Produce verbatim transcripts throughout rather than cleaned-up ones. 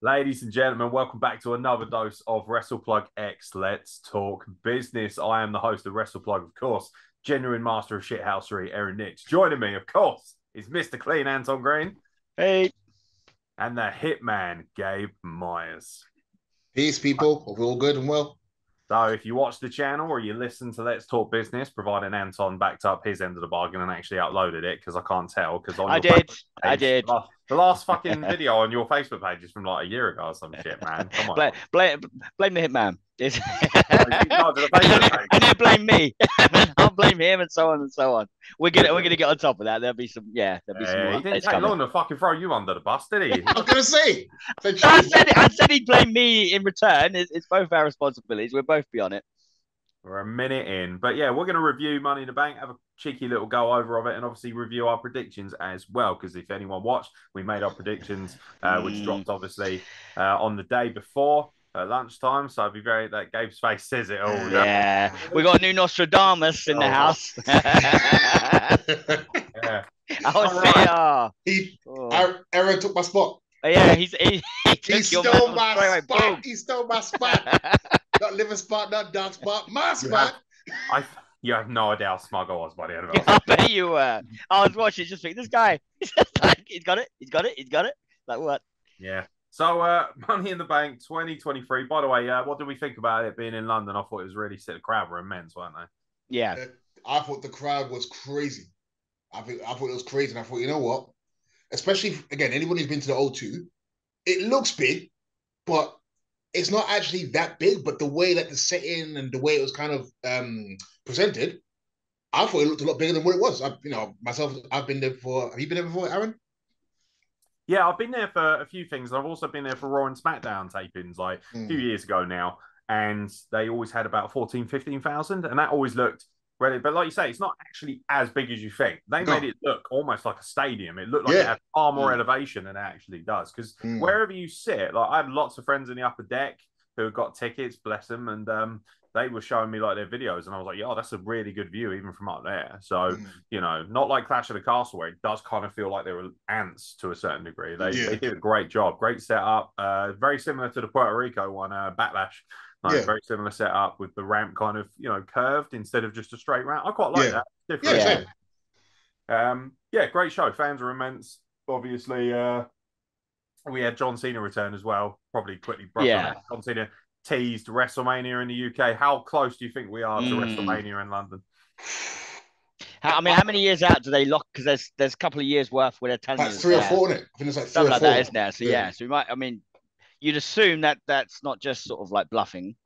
Ladies and gentlemen, welcome back to another dose of WrestlePlug X. Let's talk business. I am the host of WrestlePlug, of course, genuine master of shithousery, Aeron Nix. Joining me, of course, is Mister Clean, Anton Green. Hey. And the hitman, Gabe Myers. Peace, people. Hope we're all good and well. So if you watch the channel or you listen to Let's Talk Business, providing Anton backed up his end of the bargain and actually uploaded it, because I can't tell. Because I did. Page, I did. The last, the last fucking video on your Facebook page is from like a year ago or some shit, man. Come on. Bl bl blame the hitman. And then blame me. I'll blame him and so on and so on. We're gonna we're gonna get on top of that. There'll be some yeah, there'll be yeah, some more. He didn't take coming. long to fucking throw you under the bus, did he? I was gonna say. I said it, I said he'd blame me in return. It's, it's both our responsibilities. We'll both be on it. We're a minute in. But yeah, we're gonna review Money in the Bank, have a cheeky little go over of it, and obviously review our predictions as well. Because if anyone watched, we made our predictions, uh, which dropped obviously uh, on the day before. At lunchtime, so I'd be very that Gabe's face says it all. Yeah, we got a new Nostradamus in oh, the house. yeah. I was right. Aeron took my spot. Oh, yeah, he's he, he, took he your stole my spot. Boom. He stole my spot. Not liver spot, not dance spot, my spot. I you have no idea how smug I was by the end of it. I bet you were. I was watching, just think this guy. He's like, he's got it. He's got it. He's got it. Like what? Yeah. So, uh, Money in the Bank twenty twenty-three. By the way, uh, what did we think about it being in London? I thought it was really sick. The crowd were immense, weren't they? Yeah. I thought the crowd was crazy. I, think, I thought it was crazy. And I thought, you know what? Especially, again, anyone who's been to the O two, it looks big, but it's not actually that big. But the way that the setting and the way it was kind of um, presented, I thought it looked a lot bigger than what it was. I, you know, myself, I've been there before. Have you been there before, Aeron? Yeah, I've been there for a few things. I've also been there for Raw and SmackDown tapings like mm. a few years ago now. And they always had about fourteen, fifteen thousand. And that always looked really... But like you say, it's not actually as big as you think. They no. made it look almost like a stadium. It looked like yeah. it had far more mm. elevation than it actually does. Because mm. wherever you sit, like I have lots of friends in the upper deck who have got tickets, bless them. And um, they were showing me like their videos. And I was like, yeah, that's a really good view even from up there. So, mm. you know, not like Clash of the Castle where it does kind of feel like there were ants to a certain degree. They, yeah. they did a great job. Great setup. Uh, very similar to the Puerto Rico one, uh, Backlash. Like, yeah. Very similar setup with the ramp kind of, you know, curved instead of just a straight ramp. I quite like yeah. that. Different. Yeah, yeah. Um, yeah, great show. Fans are immense. Obviously, uh, we had John Cena return as well. Probably quickly broke yeah. on John Cena. Teased WrestleMania in the U K. How close do you think we are to mm. WrestleMania in London? How, I mean, how many years out do they lock? Because there's there's a couple of years worth where they're ten. Like three or four, isn't it? I think it's like something like that, isn't there? So yeah. yeah, so we might. I mean, you'd assume that that's not just sort of like bluffing.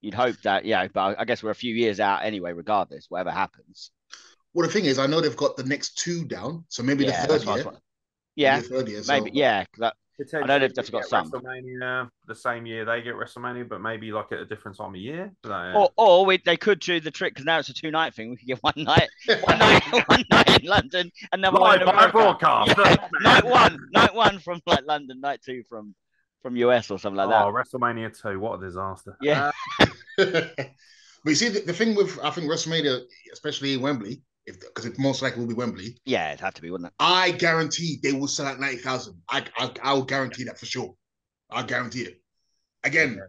You'd hope that, yeah. But I guess we're a few years out anyway, regardless, whatever happens. Well, the thing is, I know they've got the next two down, so maybe yeah, the third year. Yeah, maybe, the third year, so. maybe yeah. I know they've just got some. WrestleMania the same year they get WrestleMania, but maybe like at a different time of year. So, yeah. Or, or we, they could do the trick because now it's a two-night thing. We could get one night, one night, one night in London, and then one in broadcast. Yeah. night one, night one from like London, night two from from U S or something like that. Oh, WrestleMania two, what a disaster! Yeah, uh, but you see the, the thing with I think WrestleMania, especially Wembley. Because it most likely will be Wembley. Yeah, it'd have to be, wouldn't it? I guarantee they will sell out ninety thousand. I, I, I'll guarantee that for sure. I'll guarantee it. Again, yeah.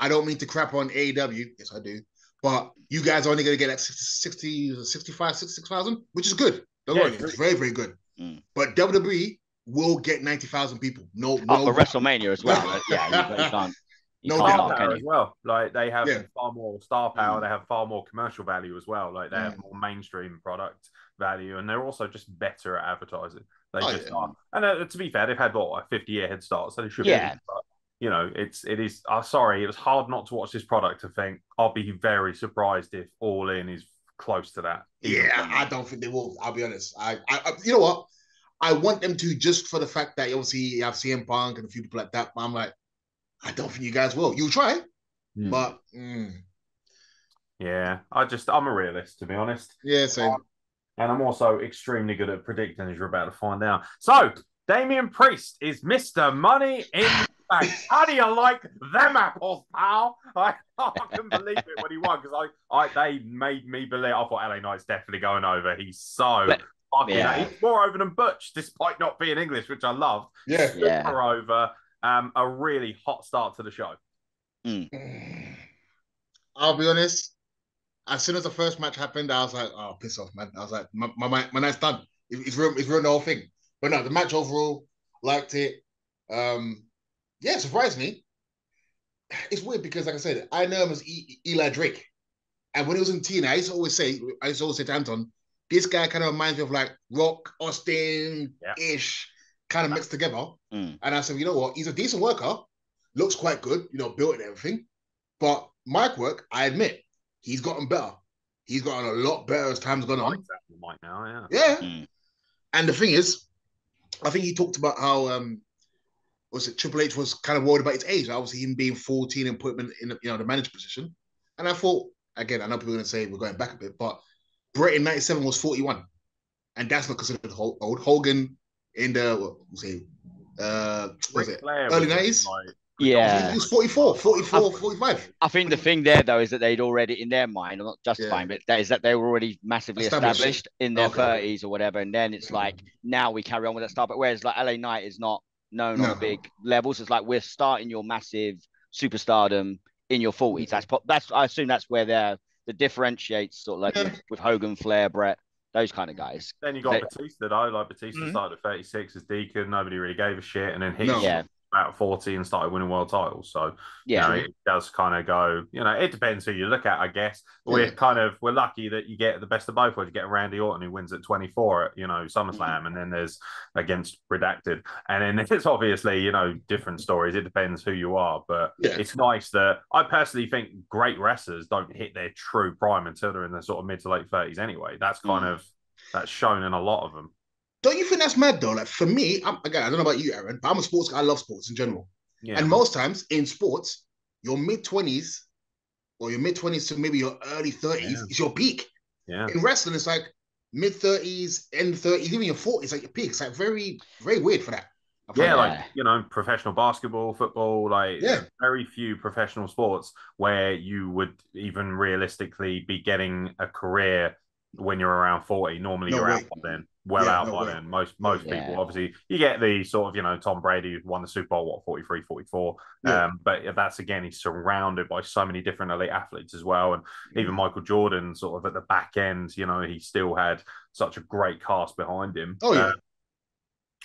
I don't mean to crap on A E W. Yes, I do. But you guys are only going to get like sixty, sixty-five, sixty-six thousand, which is good. Don't yeah, worry. It's, it's very, very good. Mm. But W W E will get ninety thousand people. No, oh, no. For WrestleMania as well. yeah, you, you can't. No star power as well. Like they have yeah. far more star power. Mm. They have far more commercial value as well. Like they mm. have more mainstream product value, and they're also just better at advertising. They oh, just yeah. are. And uh, to be fair, they've had what a fifty-year head start, so they should. Yeah. Be, but, you know, it's it is. Uh, sorry, it was hard not to watch this product. I think I'll be very surprised if All In is close to that. Yeah, I don't think they will. I'll be honest. I, I, I you know what? I want them to just for the fact that obviously you have C M Punk and a few people like that. But I'm like. I don't think you guys will. You'll try, mm. but mm. yeah, I just I'm a realist to be honest. Yeah, same. Um, and I'm also extremely good at predicting, as you're about to find out. So, Damian Priest is Mister Money in bang. How do you like them apples, pal? I can't believe it when he won, because I, I, they made me believe. I thought L A Knight's definitely going over. He's so but, fucking yeah. He's more over than Butch, despite not being English, which I loved. Yeah, super yeah. over. Um, a really hot start to the show. Mm. I'll be honest. As soon as the first match happened, I was like, "Oh, piss off, man!" I was like, "My my, my, my night's done. It, it's ruined. It's ruined the whole thing." But no, the match overall, liked it. Um, yeah, surprised me. It's weird because, like I said, I know him as e- Eli Drake, and when he was in T N A, I used to always say, I used to always say to Anton, this guy kind of reminds me of like Rock Austin ish, yeah. kind of mixed together. Mm. And I said, you know what? He's a decent worker, looks quite good, you know, built and everything. But mic work, I admit. He's gotten better. He's gotten a lot better as time's gone on. Right now, yeah. Yeah. Mm. And the thing is, I think he talked about how um, was it Triple H was kind of worried about his age. Obviously, him being fourteen and putting him in the, you know, the manager position. And I thought, again, I know people are going to say we're going back a bit, but Brett in ninety-seven was forty-one, and that's not considered old. Hogan in the what we'll say, uh, what was it early nineties? Yeah, he was forty-four, forty-four, forty-five. I think the thing there though is that they'd already, in their mind, I'm not justifying, yeah. but that is that they were already massively established, established in their okay. thirties or whatever, and then it's yeah. like now we carry on with that stuff. But whereas like L A Knight is not known no. on big levels, it's like we're starting your massive superstardom in your forties. That's that's I assume that's where they're the differentiates sort of like yeah. with, with Hogan, Flair, Brett. Those kind of guys. Then you got they, Batista though, like Batista mm-hmm. started at thirty-six as Deacon, nobody really gave a shit, and then he no. yeah. about forty and started winning world titles. So, yeah, you know, it does kind of go, you know, it depends who you look at, I guess. We're yeah. kind of, we're lucky that you get the best of both worlds. You get Randy Orton who wins at twenty-four at, you know, SummerSlam, mm-hmm. and then there's against Redacted. And then it's obviously, you know, different stories. It depends who you are, but yeah. it's nice that I personally think great wrestlers don't hit their true prime until they're in the sort of mid to late thirties anyway. That's kind mm-hmm. of, that's shown in a lot of them. Don't you think that's mad though? Like for me, I'm, again, I don't know about you, Aeron, but I'm a sports guy. I love sports in general. Yeah. And most times in sports, your mid-twenties or your mid-twenties to maybe your early thirties yeah. is your peak. Yeah. In wrestling, it's like mid-thirties, end-thirties, even your forties, like your peak. It's like very, very weird for that. Yeah, like, that. you know, professional basketball, football, like yeah. very few professional sports where you would even realistically be getting a career when you're around forty. Normally no you're way. out by then. Well yeah, out no by way. then. Most most yeah. people, obviously, you get the sort of, you know, Tom Brady who won the Super Bowl, what, forty-three, forty-four. Yeah. Um, but that's, again, he's surrounded by so many different elite athletes as well. And yeah. even Michael Jordan, sort of at the back end, you know, he still had such a great cast behind him. Oh, yeah. Um,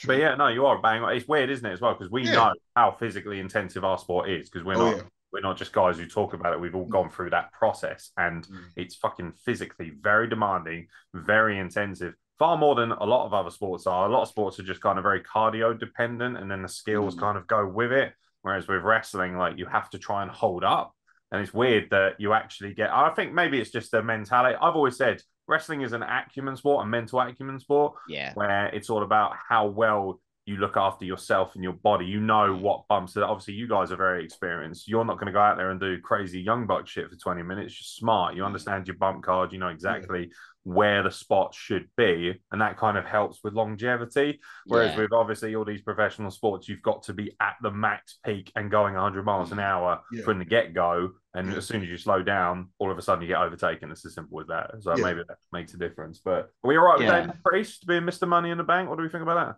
but, yeah, no, you are bang on. It's weird, isn't it, as well? Because we yeah. know how physically intensive our sport is, because we're oh, not... Yeah. We're not just guys who talk about it. We've all gone through that process, and mm. it's fucking physically very demanding, very intensive, far more than a lot of other sports are. A lot of sports are just kind of very cardio dependent, and then the skills mm. kind of go with it. Whereas with wrestling, like you have to try and hold up. And it's weird that you actually get, I think maybe it's just the mentality. I've always said wrestling is an acumen sport, a mental acumen sport, yeah. where it's all about how well you look after yourself and your body. You know what bumps. Obviously, you guys are very experienced. You're not going to go out there and do crazy Young Buck shit for twenty minutes. You're smart. You understand your bump card. You know exactly yeah. where the spots should be. And that kind of helps with longevity. Whereas yeah. with obviously all these professional sports, you've got to be at the max peak and going one hundred miles an hour yeah. from the get-go. And yeah. as soon as you slow down, all of a sudden you get overtaken. It's as simple as that. So yeah. maybe that makes a difference. But are we all right with yeah. Damian Priest being Mister Money in the Bank? What do we think about that?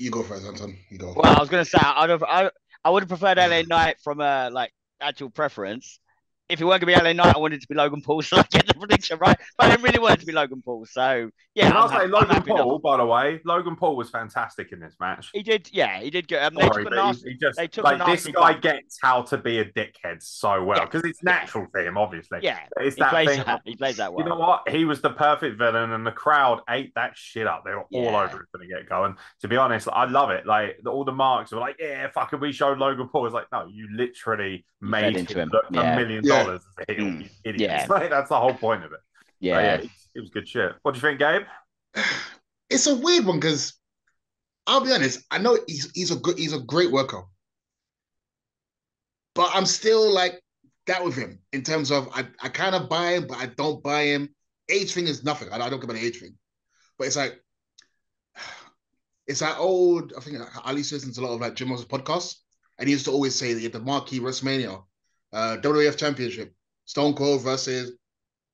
You go first, Anton. You go. Well, I was going to say, I'd have, I, I would have preferred L A Knight from a, like, actual preference. If it weren't going to be L A Knight, I wanted it to be Logan Paul, so I get the prediction right. But I didn't really want it to be Logan Paul, so, yeah. I'll say Logan Paul, enough. by the way. Logan Paul was fantastic in this match. He did, yeah, he did good. Um, Sorry, they took a nasty, he just, they took like, a nasty this guy bump. Gets how to be a dickhead so well, because yeah. it's natural yeah. for him, obviously. Yeah, it's he, that plays thing. That, he plays that well. You know what? He was the perfect villain, and the crowd ate that shit up. They were yeah. all over it from the get-go, and to be honest, I love it. Like, all the marks were like, yeah, fucking we showed Logan Paul. It's like, no, you literally you made him, him look yeah. a million dollars. Yeah. Mm, yeah. Like, that's the whole point of it. Yeah, yeah it, it was good shit. What do you think, Gabe? It's a weird one because I'll be honest. I know he's he's a good he's a great worker, but I'm still like that with him in terms of I, I kind of buy him, but I don't buy him. Age thing is nothing. I, I don't care about the age thing, but it's like it's that old. I think Ali listens to a lot of like Jim Ross's podcasts, and he used to always say that you have the marquee WrestleMania, uh, W W F Championship, Stone Cold versus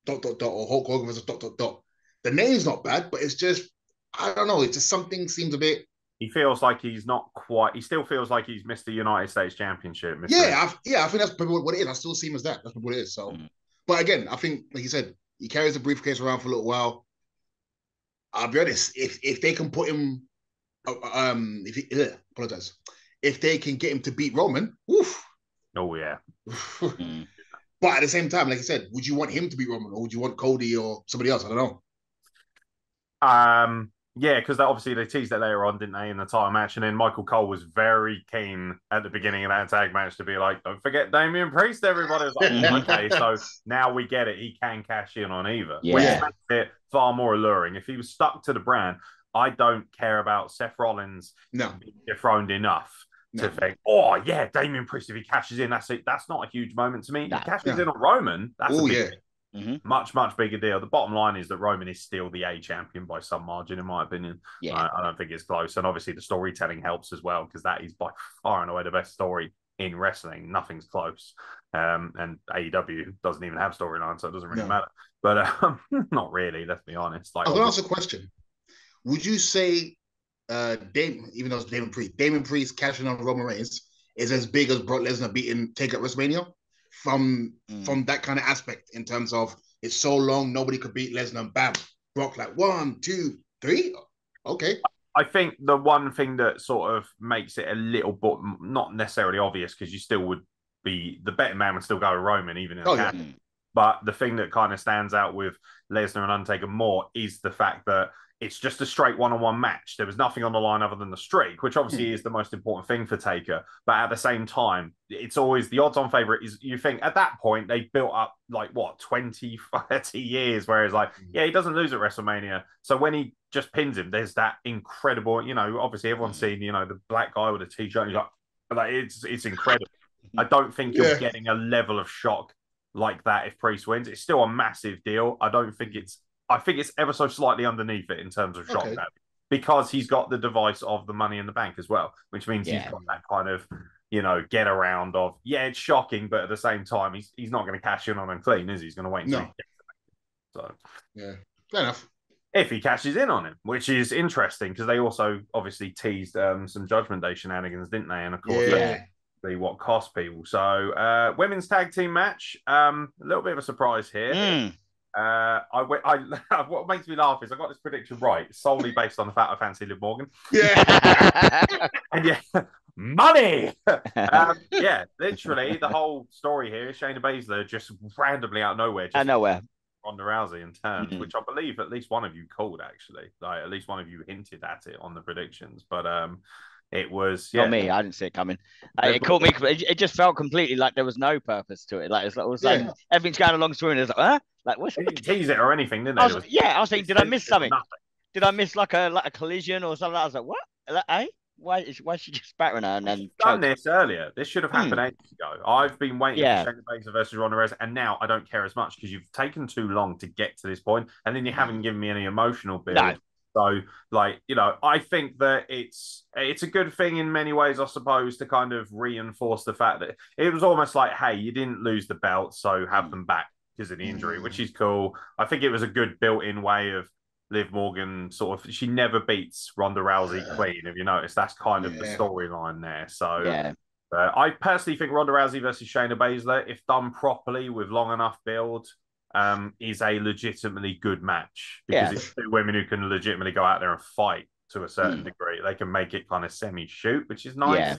dot, dot, dot, or Hulk Hogan versus dot, dot, dot. The name's not bad, but it's just, I don't know, it's just something seems a bit... He feels like he's not quite... He still feels like he's missed the United States Championship. Mister Yeah, I, yeah, I think that's probably what it is. I still see him as that. That's what it is. So, mm. But again, I think, like you said, he carries the briefcase around for a little while. I'll be honest, if if they can put him... Um, if he, ugh, apologize. If they can get him to beat Roman, woof. Oh, yeah. mm. But at the same time, like I said, would you want him to beat Roman or would you want Cody or somebody else? I don't know. Um, yeah, because obviously they teased it later on, didn't they, in the title match? And then Michael Cole was very keen at the beginning of that tag match to be like, don't forget Damian Priest, everybody. Was like, okay, so now we get it. He can cash in on either. Yeah. Which makes it far more alluring. If he was stuck to the brand, I don't care about Seth Rollins no. being dethroned enough no. to think, oh, yeah, Damian Priest, if he cashes in, that's it. That's not a huge moment to me. No. He cashes no. in on Roman. That's Ooh, a big yeah. Mm-hmm. Much, much bigger deal. The bottom line is that Roman is still the A champion by some margin, in my opinion. Yeah. I, I don't think it's close. And obviously the storytelling helps as well, because that is by far and away the best story in wrestling. Nothing's close. Um, and A E W doesn't even have storyline, so it doesn't really no. matter. But um, not really, let's be honest. Like, I'm going to ask a question. Would you say, uh, Dame, even though it's Damian Priest, Damian Priest cashing on Roman Reigns is as big as Brock Lesnar beating Taker at WrestleMania? From mm. from that kind of aspect, in terms of it's so long, nobody could beat Lesnar, and bam, Brock like one, two, three. Okay. I think the one thing that sort of makes it a little bit not necessarily obvious, because you still would be the better man would still go to Roman, even in oh, yeah. But the thing that kind of stands out with Lesnar and Undertaker more is the fact that it's just a straight one-on-one match. There was nothing on the line other than the streak, which obviously is the most important thing for Taker. But at the same time, it's always the odds-on favourite is, you think, at that point, they built up, like, what, twenty, thirty years, whereas, like, yeah, he doesn't lose at WrestleMania. So when he just pins him, there's that incredible, you know, obviously everyone's seen, you know, the black guy with a T-shirt. He's like, like, it's, it's incredible. I don't think yeah. you're getting a level of shock like that if Priest wins. It's still a massive deal. I don't think it's I think it's ever so slightly underneath it in terms of shock okay. value, because he's got the device of the Money in the Bank as well, which means yeah. he's got that kind of, you know, get around of, yeah, it's shocking, but at the same time, he's he's not going to cash in on him clean, is he? He's going to wait until no. he gets it. So, yeah, fair enough. If he cashes in on him, which is interesting, because they also obviously teased um, some Judgment Day shenanigans, didn't they? And of course, yeah. see what cost people. So, uh, women's tag team match, um, a little bit of a surprise here. Mm. Uh, I, I what makes me laugh is I got this prediction right solely based on the fact I fancy Liv Morgan. Yeah, and yeah, money. um, yeah, literally the whole story here is Shayna Baszler just randomly out of nowhere, just out of nowhere, Ronda Rousey in turn, mm-hmm. which I believe at least one of you called actually. Like at least one of you hinted at it on the predictions, but um, it was yeah. not me. I didn't see it coming. Uh, it caught me. It just felt completely like there was no purpose to it. Like it was, it was like yeah. everything's going along through, and it's like, huh? Like, what's they didn't tease it or anything, didn't they? I was, yeah, I was thinking, did I miss something? Nothing. Did I miss like a like a collision or something? I was like, what? Like, eh? Why is why is she just spattering her? And then done this earlier. This should have happened hmm. ages ago. I've been waiting yeah. for Shayna Baszler versus Ronda Rousey, and now I don't care as much because you've taken too long to get to this point, and then you haven't given me any emotional build. No. So, like, you know, I think that it's it's a good thing in many ways, I suppose, to kind of reinforce the fact that it was almost like, hey, you didn't lose the belt, so have them back. Because of the injury, which is cool. I think it was a good built-in way of Liv Morgan sort of... She never beats Ronda Rousey yeah. clean, if you notice. That's kind of yeah. the storyline there. So yeah. uh, I personally think Ronda Rousey versus Shayna Baszler, if done properly with long enough build, um, is a legitimately good match. Because yeah. it's two women who can legitimately go out there and fight to a certain mm. degree. They can make it kind of semi-shoot, which is nice. Yeah.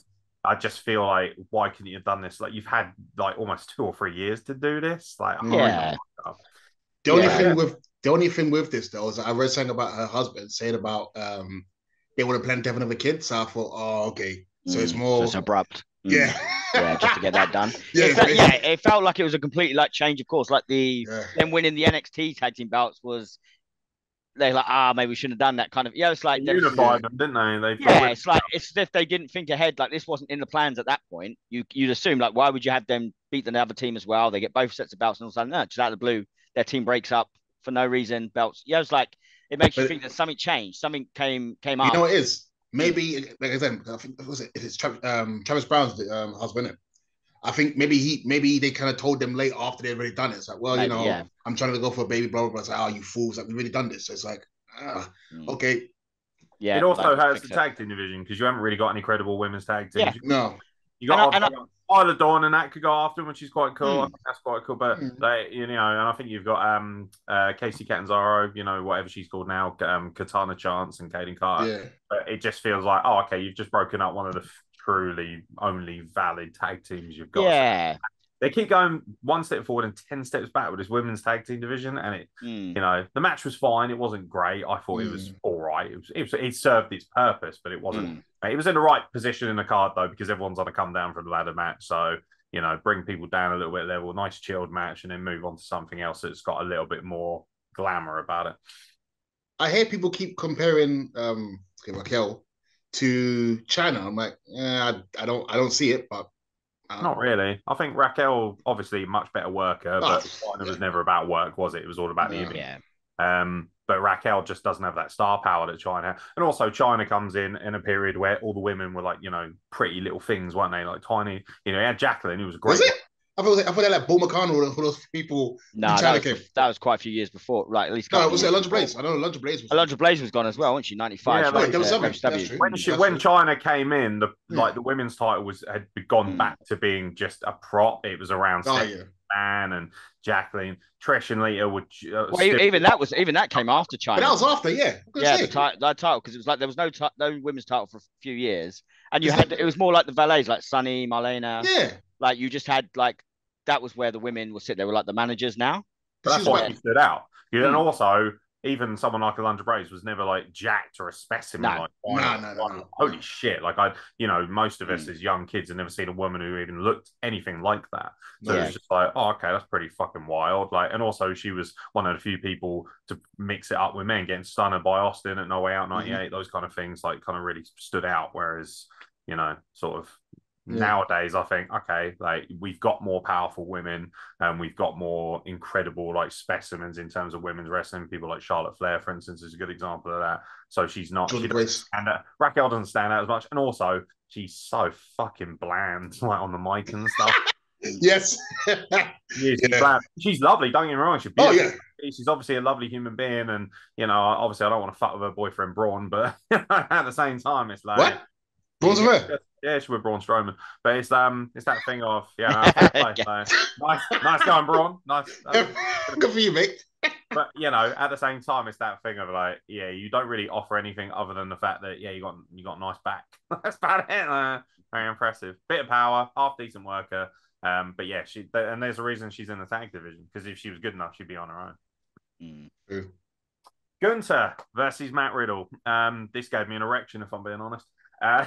I just feel like, why couldn't you have done this? Like, you've had like almost two or three years to do this. Like, yeah. The only yeah. thing with the only thing with this though is that I read something about her husband saying about um they would have planned to have another kid. So I thought, oh, okay, so mm. it's more so it's abrupt. Mm. Yeah, yeah, just to get that done. Yeah, it felt, yeah, it felt like it was a complete like change of course. Like the yeah. them winning the N X T tag team belts was. They're like, ah, maybe we shouldn't have done that kind of. Yeah, it's like they unified them, didn't they? they yeah, it's like it's as if they didn't think ahead. Like this wasn't in the plans at that point. You you'd assume like, why would you have them beat the other team as well? They get both sets of belts, and all of a sudden, no, just out of the blue, their team breaks up for no reason. Belts. Yeah, it's like it makes but, you think that something changed, something came came up. You know, it is. maybe, like I said, I think was it, it's Travis, um, Travis Brown's um, husband. It? I think maybe he, maybe they kind of told them late after they've already done it. It's like, well, you like, know, yeah. I'm trying to go for a baby, blah, blah, blah. It's like, oh, you fools, like, we've already done this. So it's like, ah, mm. okay. Yeah, it also like, hurts the tag team division because you haven't really got any credible women's tag teams. Yeah. No. You got and I, and Isla Dawn and that could go after him, which is quite cool. Mm. I think that's quite cool. But, mm. they, you know, and I think you've got um, uh, Casey Catanzaro, you know, whatever she's called now, um, Katana Chance and Kaden Carter. Yeah. But it just feels like, oh, okay, you've just broken up one of the f- truly only valid tag teams you've got. Yeah. They keep going one step forward and ten steps back with this women's tag team division. And it, mm. you know, the match was fine. It wasn't great. I thought mm. it was all right. It was, it was, it served its purpose, but it wasn't. Mm. It was in the right position in the card, though, because everyone's on a come down from the ladder match. So, you know, bring people down a little bit level, nice chilled match, and then move on to something else that's got a little bit more glamour about it. I hear people keep comparing um, Raquel to Chyna. I'm like, yeah, I, I don't, I don't see it, but. Um, Not really. I think Raquel, obviously, much better worker, but Chyna yeah. was never about work, was it? It was all about the image. Yeah. Um, but Raquel just doesn't have that star power that Chyna had. And also, Chyna comes in in a period where all the women were like, you know, pretty little things, weren't they? Like tiny, you know, yeah, Jacqueline, who was great. Was it? I thought I thought they like Bull McConnell and all those people. No, nah, that, that was quite a few years before, right? At least no, was it Alundra Blaze? I know Alundra Blaze was. Alundra Blaze was gone as well, wasn't she? ninety-five Yeah, like, there was uh, something. When she, when Chyna came in, the yeah. like the women's title was had gone mm. back to being just a prop. It was around oh, yeah. Anne and Jacqueline, Trish and Lita would. Uh, well, still... even that was even that came after Chyna. But that was after, yeah. Yeah, the ti- that title because it was like there was no t- no women's title for a few years, and you exactly. had it was more like the valets, like Sunny, Marlena. Yeah, like you just had like. That was where the women were sitting. They were like the managers now. But that's why you stood out. You know, mm. and also, even someone like Alundra Blaze was never like jacked or a specimen. No. Like, no, no, no, like, no. Holy shit. Like, I, you know, most of us mm. as young kids have never seen a woman who even looked anything like that. So yeah. It was just like, oh, okay, that's pretty fucking wild. Like, and also, she was one of the few people to mix it up with men, getting stunned by Austin at No Way Out ninety-eight, mm. those kind of things, like, kind of really stood out. Whereas, you know, sort of, yeah. Nowadays, I think, okay, like we've got more powerful women and we've got more incredible like specimens in terms of women's wrestling. People like Charlotte Flair, for instance, is a good example of that. So she's not she and uh, Raquel doesn't stand out as much. And also, she's so fucking bland, like on the mic and stuff. Yes. She is, yeah. Bland. She's lovely, don't get me wrong. She's beautiful. Oh, yeah. She's obviously a lovely human being, and you know, obviously I don't want to fuck with her boyfriend Braun, but at the same time, it's like what? Braun's aware. Yeah, she with Braun Strowman, but it's um, it's that thing of yeah, like, yeah. Like, nice, nice going, Braun. Nice, um, good for you, mate. But you know, at the same time, it's that thing of like, yeah, you don't really offer anything other than the fact that yeah, you got you got a nice back. That's about it. Uh, very impressive, bit of power, half decent worker. Um, but yeah, she and there's a reason she's in the tag division because if she was good enough, she'd be on her own. Mm. Gunther versus Matt Riddle. Um, this gave me an erection, if I'm being honest. Uh,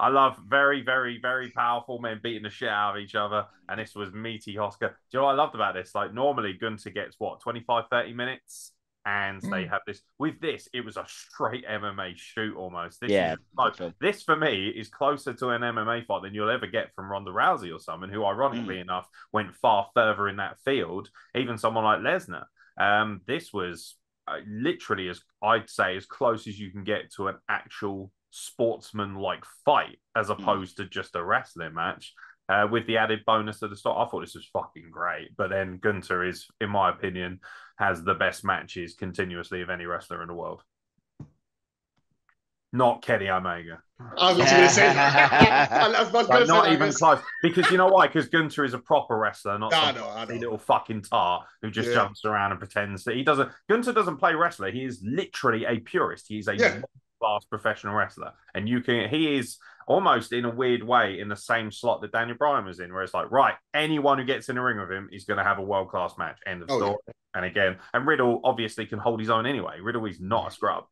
I love very, very, very powerful men beating the shit out of each other. And this was meaty Oscar. Do you know what I loved about this? Like, normally Gunther gets, what, twenty-five, thirty minutes? And mm. they have this. With this, it was a straight M M A shoot almost. This yeah. Is, like, this, for me, is closer to an M M A fight than you'll ever get from Ronda Rousey or someone who, ironically mm. enough, went far further in that field. Even someone like Lesnar. Um, this was uh, literally, as I'd say, as close as you can get to an actual sportsman-like fight as opposed mm. to just a wrestling match uh, with the added bonus of the start. I thought this was fucking great, but then Gunther is, in my opinion, has the best matches continuously of any wrestler in the world. Not Kenny Omega. I was yeah. going to say that. I was going to say not even close. Because you know why? Because Gunther is a proper wrestler, not some no, no, little fucking tar who just yeah. jumps around and pretends that he doesn't. Gunther doesn't play wrestler. He is literally a purist. He is a yeah. class professional wrestler, and you can he is almost in a weird way in the same slot that Daniel Bryan was in, where it's like, right, anyone who gets in a ring with him is going to have a world-class match, end of oh, story yeah. and again, and Riddle obviously can hold his own anyway. Riddle is not a scrub,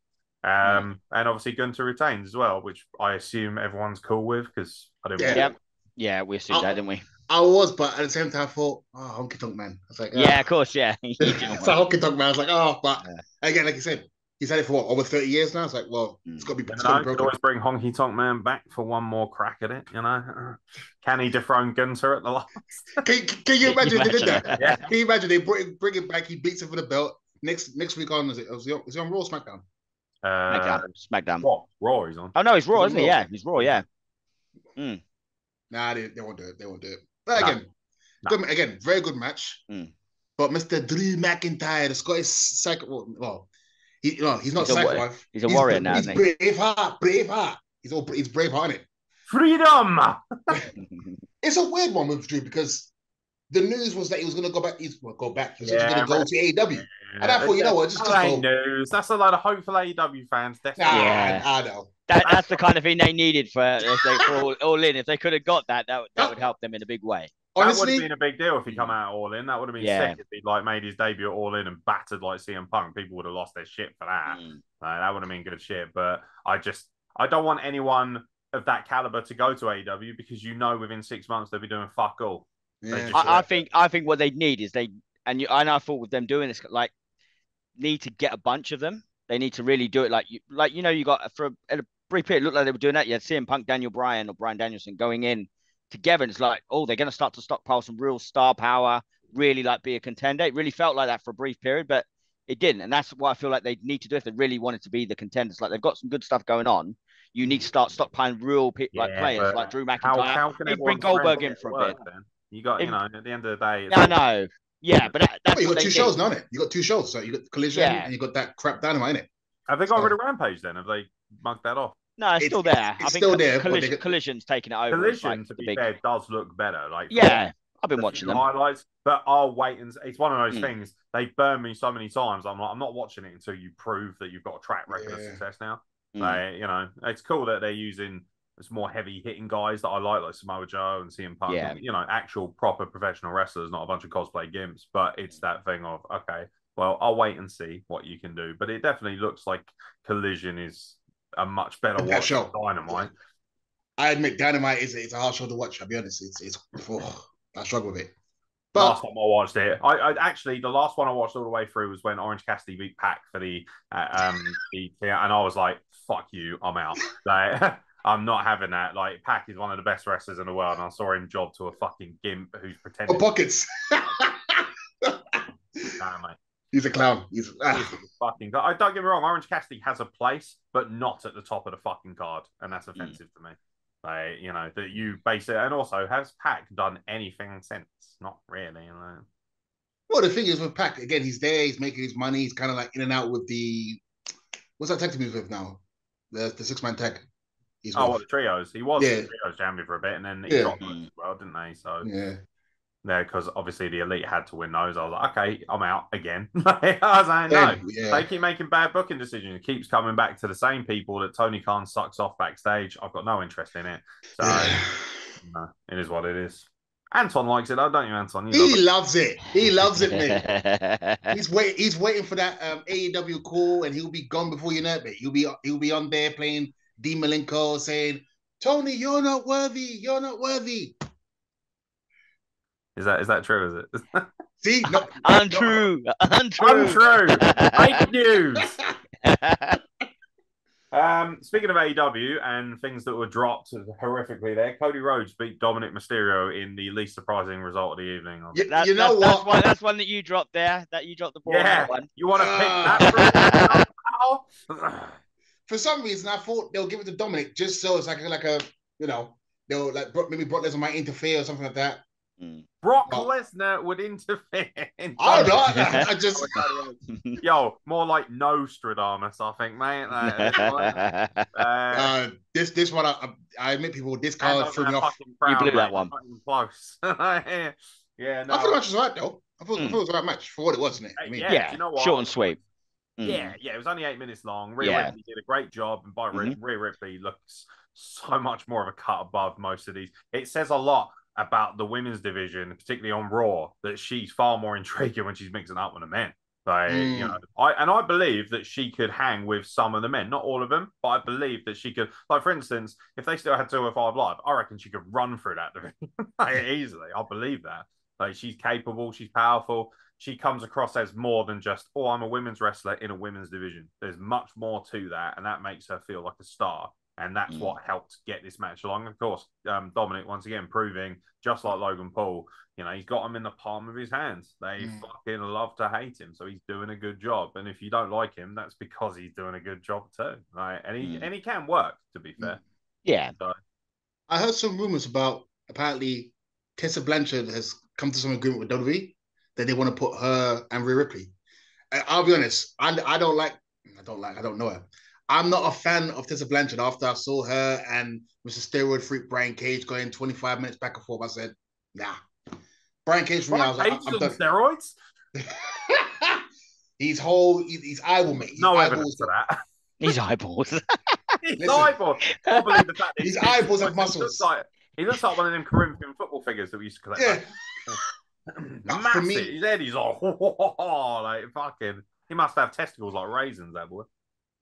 um yeah. and obviously Gunther retains as well, which I assume everyone's cool with because I don't yeah. know. Yeah, we assumed that, didn't we? I was, but at the same time, I thought, oh, honky tonk man. I was like, oh. Yeah, of course, yeah. It's a honky tonk man. I was like, oh, but yeah. again, like you said, he's had it for what, over thirty years now. It's like, well, it's got to be. You know, could always bring Honky Tonk Man back for one more crack at it. You know, can he dethrone Gunther at the last? can, can you imagine they did that? Yeah. Can you imagine they bring, bring him back? He beats him for the belt next next week on. Is it? Is he on, is he on Raw or SmackDown? Uh, SmackDown. Raw. Raw he's on. Oh, no, he's Raw, he's isn't Raw. he? Yeah, he's Raw, yeah. Mm. Nah, they, they won't do it. They won't do it. But again, nah. Good, again, very good match. Mm. But Mister Drew McIntyre, the Scottish psycho... Well, he, no, he's not he's psycho. A, he's a he's warrior bra- now, he's isn't he? Brave heart, brave heart. He's, all, he's brave heart, isn't it? Freedom! It's a weird one with Drew because the news was that he was going to go back. He's well, go back. He was yeah, going to go to A E W. Yeah. And I thought, you know what? Just, just that ain't go. news. That's a lot of hope for A E W fans. Definitely. Nah, yeah. I, I know. That, that's the kind of thing they needed for, if they, for all, all in. If they could have got that, that, that, that would help them in a big way. Honestly, that would have been a big deal if he come out all in. That would have been yeah. sick if he like made his debut all in and battered like C M Punk. People would have lost their shit for that. Mm. Like, that would have been good shit. But I just, I don't want anyone of that caliber to go to A E W because you know within six months they'll be doing fuck all. Yeah. I, I think I think what they need is they and you, and I thought with them doing this like need to get a bunch of them. They need to really do it like you like you know you got for a, a brief period it looked like they were doing that. You had C M Punk, Daniel Bryan or Bryan Danielson going in together, and it's like oh they're going to start to stockpile some real star power, really like be a contender. It really felt like that for a brief period, but it didn't, and that's what I feel like they need to do if they really wanted to be the contenders. Like they've got some good stuff going on. You need to start stockpiling real pe- yeah, like players like Drew McIntyre. They bring Goldberg in for a bit. Then? You got, you know, at the end of the day. I know. No. Yeah, but that, that's. Well, you got two did. shows, don't it? You got two shows. So you got Collision yeah. and you got that crap Dynamite, innit? Have they got so. rid of Rampage then? Have they mugged that off? No, it's, it's still there. It's I think still there. Collision, get... Collision's taking it over. Collision, like, to be big... fair, does look better. Like yeah, I've been watching them. Highlights, but I'll wait and it's one of those mm. things. They've burned me so many times. I'm like, I'm not watching it until you prove that you've got a track record yeah. of success now. Mm. Like, you know, it's cool that they're using. It's more heavy-hitting guys that I like, like Samoa Joe and C M Punk. Yeah. You know, actual proper professional wrestlers, not a bunch of cosplay gimps. But it's that thing of, okay, well, I'll wait and see what you can do. But it definitely looks like Collision is a much better watch show. than Dynamite. I admit, Dynamite is it's a hard show to watch, I'll be honest. It's, it's oh, I struggle with it. But... Last time I watched it, I, I actually the last one I watched all the way through was when Orange Cassidy beat Pac for the, uh, um, the and I was like, fuck you, I'm out. Like, I'm not having that. Like, Pac is one of the best wrestlers in the world, and I saw him job to a fucking gimp who's pretending. Oh, pockets. nah, mate. He's a clown. He's, ah. He's a fucking. I don't get me wrong. Orange Cassidy has a place, but not at the top of the fucking card, and that's offensive mm. to me. Like, you know that you base it, and also has Pac done anything since? Not really. You know? Well, the thing is with Pac again, he's there. He's making his money. He's kind of like in and out with the. What's that tag team with now? The the six man tag. He's oh, well, the trios. He was yeah. the trios champion for a bit, and then he yeah. dropped those as well, didn't they? So, yeah. Yeah, because obviously the Elite had to win those. I was like, okay, I'm out again. I was like, no. Yeah. They keep making bad booking decisions. It keeps coming back to the same people that Tony Khan sucks off backstage. I've got no interest in it. So, no, it is what it is. Anton likes it, though, don't you, Anton? You he love loves it. it. He loves it, mate. he's wait. He's waiting for that um, A E W call, and he'll be gone before you know it, mate. He'll be, he'll be on there playing... D. Malenko saying, Tony, you're not worthy. You're not worthy. Is that is that true? Is it? See? No, untrue. No. Untrue. Untrue. Fake news. um, speaking of A E W and things that were dropped horrifically there, Cody Rhodes beat Dominic Mysterio in the least surprising result of the evening. Yeah, that, you know that, what? That's one, that's one that you dropped there. That you dropped the ball. Yeah. On you want to pick that for now? For some reason, I thought they'll give it to Dominic just so it's like a, like a you know, they'll like maybe Brock Lesnar might interfere or something like that. Mm. Brock oh. Lesnar would interfere. In I don't know. I just yo, more like Nostradamus, I think, mate. Like, uh, uh, this this one, I, I admit, people this card threw me off. Brown, you blew mate. that one. Close. yeah, no. I thought the match was right though. I thought, mm. I thought it was the right match for what it was, wasn't it? I mean, yeah, yeah. You know what? Short and sweet. Mm. Yeah, yeah, it was only eight minutes long. Rhea yeah. Ripley did a great job, and by mm-hmm. Rhea Ripley looks so much more of a cut above most of these. It says a lot about the women's division, particularly on Raw, that she's far more intriguing when she's mixing up with the men. Like, mm. you know, I and I believe that she could hang with some of the men, not all of them, but I believe that she could. Like, for instance, if they still had two oh five Live, I reckon she could run through that division like, easily. I believe that. Like, she's capable, she's powerful. She comes across as more than just, oh, I'm a women's wrestler in a women's division. There's much more to that, and that makes her feel like a star. And that's mm. what helped get this match along. Of course, um, Dominic, once again, proving, just like Logan Paul, you know, he's got him in the palm of his hands. They mm. fucking love to hate him. So he's doing a good job. And if you don't like him, that's because he's doing a good job too. Right? And he, mm. and he can work, to be fair. Yeah. So. I heard some rumors about, apparently, Tessa Blanchard has come to some agreement with W W E that they want to put her and Rhea Ripley. And I'll be honest, I, I don't like, I don't like, I don't know her. I'm not a fan of Tessa Blanchard. After I saw her and Mister Steroid Freak Brian Cage going twenty-five minutes back and forth, I said, nah. Brian Cage from Brian me, I was Cage like, I'm done. Steroids? He's whole, he's, he's eyeball, mate. He's no evidence for that. He's eyeballs. He's Listen, eyeballs. The fact he's eyeballs have muscles. Looks like, he looks like one of them Corinthian football figures that we used to collect. Yeah. Massive. For me, his head, he's like, like, fucking, he must have testicles like raisins, that boy.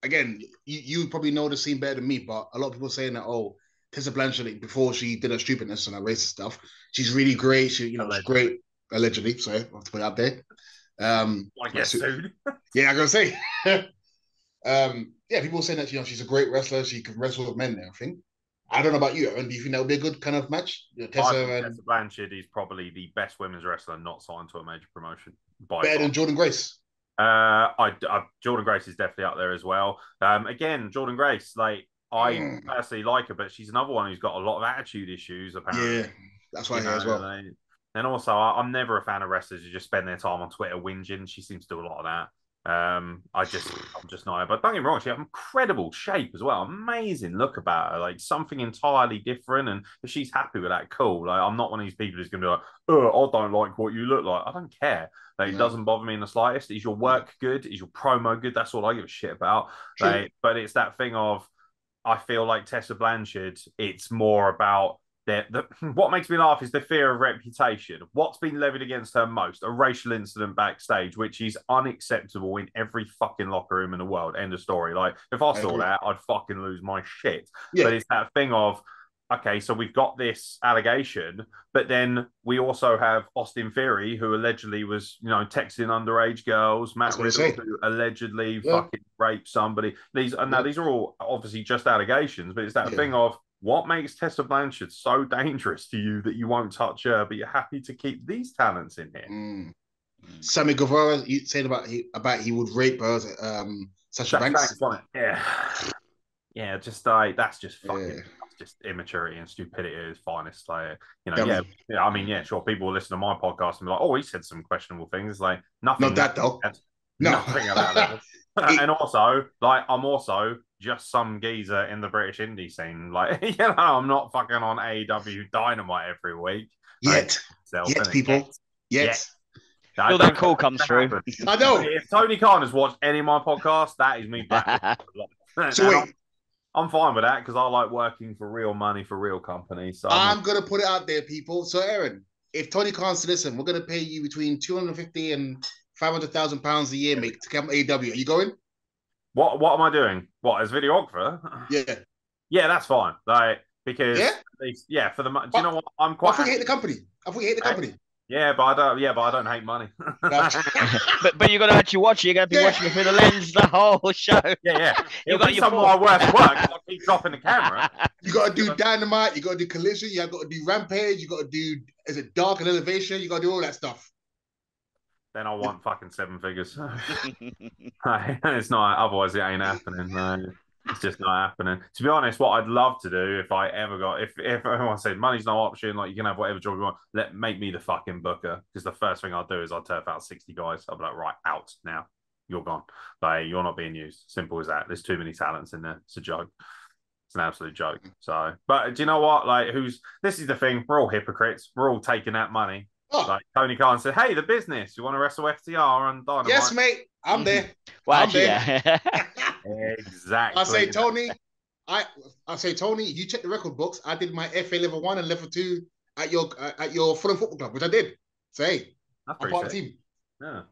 Again, you, you probably know the scene better than me, but a lot of people saying that, oh, Tessa Blanchard, before she did her stupidness and her racist stuff, she's really great. She, you know, she's great, allegedly. So I have to put it out there. Um, I guess soon. Yeah, I'm gonna say. um, yeah, people are saying that, you know, she's a great wrestler. She can wrestle with men and everything. I don't know about you, Aeron. Do you think that would be a good kind of match? You know, Tessa, and... Tessa Blanchard is probably the best women's wrestler not signed to a major promotion. By better God. Than Jordan Grace. Uh, I, I Jordan Grace is definitely up there as well. Um, again, Jordan Grace, like I mm. personally like her, but she's another one who's got a lot of attitude issues. Apparently, yeah, that's what you I hear as well. They, and also, I, I'm never a fan of wrestlers who just spend their time on Twitter whinging. She seems to do a lot of that. Um, I just, I'm just not. But don't get me wrong, she has incredible shape as well. Amazing look about her, like something entirely different. And if she's happy with that, cool. Like I'm not one of these people who's going to be like, oh, I don't like what you look like. I don't care. Like, yeah. It doesn't bother me in the slightest. Is your work good? Is your promo good? That's all I give a shit about. Like, but it's that thing of, I feel like Tessa Blanchard, it's more about, the, the, what makes me laugh is the fear of reputation. What's been levied against her most? A racial incident backstage, which is unacceptable in every fucking locker room in the world. End of story. Like, if I saw I that, I'd fucking lose my shit. Yeah. But it's that thing of, okay, so we've got this allegation, but then we also have Austin Theory, who allegedly was, you know, texting underage girls. Matt Riddle, who allegedly yeah. fucking raped somebody. These and yeah. now these are all obviously just allegations, but it's that yeah. thing of what makes Tessa Blanchard so dangerous to you that you won't touch her, but you're happy to keep these talents in here. Mm. Sammy Guevara, you said about he about he would rape her, um, Sasha that's Banks. Banks yeah, yeah, just like that's just fucking. Yeah. Just immaturity and stupidity is finest. Like, you know, yeah, yeah, I mean, yeah, sure. People will listen to my podcast and be like, "Oh, he said some questionable things." It's like nothing. Not that though. No. Nothing about that. it, and also, like, I'm also just some geezer in the British indie scene. Like, you know, I'm not fucking on A E W Dynamite every week. Yet, like, yet, people, yet. yet. yet. No, Till that call comes that through. Happens. I know. If Tony Khan has watched any of my podcasts, that is me back. So wait. I'm fine with that because I like working for real money for real companies. So I'm, I'm gonna put it out there, people. So Aeron, if Tony Khan's to listen, we're gonna pay you between two hundred and fifty and five hundred thousand pounds a year, mate, to come A E W. Are you going? What What am I doing? What, as a videographer? Yeah, yeah, that's fine. Like because yeah, least, yeah for the money. Do you know what? I'm quite. I think you hate the company. I think you hate the company. Yeah, but I don't. Yeah, but I don't hate money. but but you're gonna actually watch it. You're gonna be yeah. watching it through the lens the whole show. Yeah, yeah. You've got some of my worst work. I keep dropping the camera. You gotta do Dynamite. You gotta do Collision. You gotta do Rampage. You gotta do is it Dark and Elevation? You gotta do all that stuff. Then I want fucking seven figures. It's not. Otherwise, it ain't happening. No. It's just not happening. To be honest, what I'd love to do if I ever got, if, if everyone said money's no option, like you can have whatever job you want, let make me the fucking booker. Because the first thing I'll do is I'll turf out sixty guys. I'll be like, right, out now. You're gone. Like, you're not being used. Simple as that. There's too many talents in there. It's a joke. It's an absolute joke. So, but do you know what? Like, who's, this is the thing. We're all hypocrites. We're all taking that money. Oh. Like Tony Khan said, hey, the business, you want to wrestle F T R and Dynamite? Yes, mate. I'm there. Well, I'm actually, there. Yeah. Exactly. I say, Tony, I I say, Tony, you check the record books. I did my F A level one and level two at your uh, at your Fulham Football Club, which I did. So, hey, I'm part of the team. Yeah.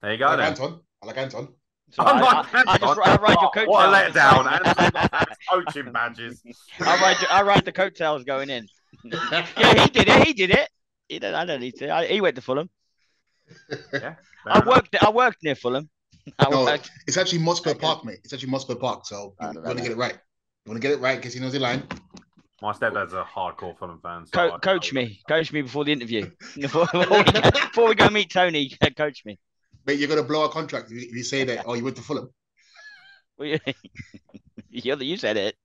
There you go. I like then. Anton. I like Anton. So I, like I, I, I just I ride oh, your coattails. What a letdown! Coaching badges. I ride I ride the coattails going in. Yeah, he did it. He did it. He did, I don't need to. I, he went to Fulham. Yeah, I worked. Enough. I worked near Fulham. I no, worked. It's actually Moscow Park, mate. It's actually Moscow Park. So you want to get it right. want to get it right because he knows you're lying. My stepdad's a hardcore Fulham fan. So Co- coach me. Coach me before the interview. Before, before, we go, before we go meet Tony, coach me. Mate, you're going to blow our contract if you say that, oh, you went to Fulham. Well, yeah, you said it.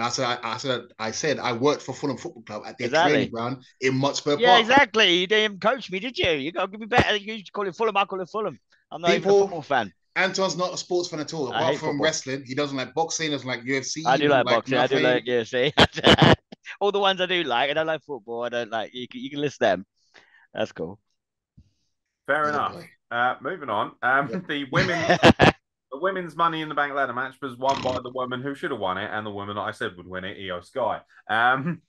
I said, I said, I said, I worked for Fulham Football Club at the exactly. training ground in Mutspur yeah, Park. Yeah, exactly. You didn't even coach me, did you? You got to give me better. You call it Fulham, I call it Fulham. I'm not People, even a football fan. Anton's not a sports fan at all. Apart from football. Wrestling, he doesn't like boxing. Doesn't like U F C. I do like boxing. Like I do like U F C. All the ones I do like. I don't like football. I don't like. You can, you can list them. That's cool. Fair oh, enough. Uh, moving on. Um, yeah. The women. The women's Money in the Bank ladder match was won by the woman who should have won it and the woman that I said would win it, Iyo Sky. Um,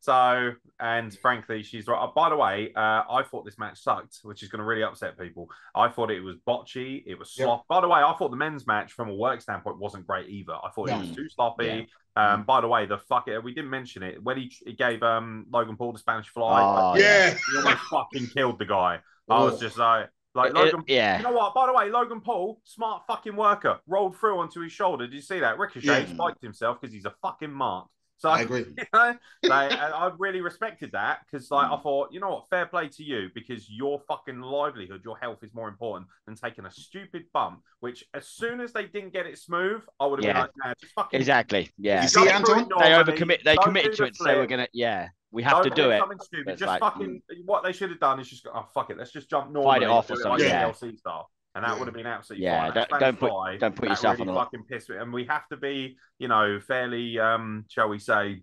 so, and frankly, she's right. Oh, by the way, uh, I thought this match sucked, which is going to really upset people. I thought it was botchy. It was sloppy. Yeah. By the way, I thought the men's match from a work standpoint wasn't great either. I thought yeah. it was too sloppy. Yeah. Um, by the way, the fuck it, we didn't mention it. When he, he gave um, Logan Paul the Spanish Fly, oh, yeah. he almost fucking killed the guy. Ooh. I was just like... Like Logan, it, yeah. You know what? By the way, Logan Paul, smart fucking worker, rolled through onto his shoulder. Did you see that? Ricochet yeah. spiked himself because he's a fucking mark. So I agree. You know, like, I really respected that because, like, mm. I thought, you know what? Fair play to you because your fucking livelihood, your health is more important than taking a stupid bump. Which, as soon as they didn't get it smooth, I would have yeah. been like, nah, just fucking exactly. Yeah, you see, Anton, they overcommit. They committed to it, so we're gonna, yeah. We have don't to do it. Stupid. Just like, fucking, mm. what they should have done is just go, oh, fuck it. Let's just jump normally. Fight it off or something. Like yeah. L C style. And that would have been absolutely yeah, fine. Don't, don't, fly, put, don't put yourself really on fucking lot. Piss. And we have to be, you know, fairly, um, shall we say,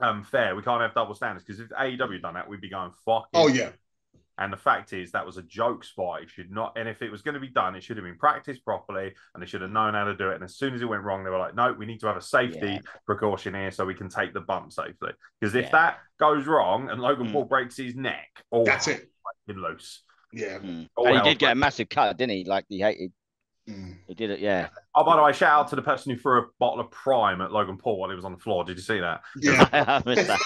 um, fair. We can't have double standards because if A E W done that, we'd be going, fuck it. Oh, yeah. And the fact is, that was a joke spot. It should not. And if it was going to be done, it should have been practiced properly, and they should have known how to do it. And as soon as it went wrong, they were like, "No, we need to have a safety yeah. precaution here, so we can take the bump safely." Because if yeah. that goes wrong and Logan mm. Paul breaks his neck, all that's it. Loose. Yeah, mm. and he did break. Get a massive cut, didn't he? Like he hated. Mm. He did it, yeah. Oh, by the way, shout out to the person who threw a bottle of Prime at Logan Paul while he was on the floor. Did you see that? Yeah, I missed that.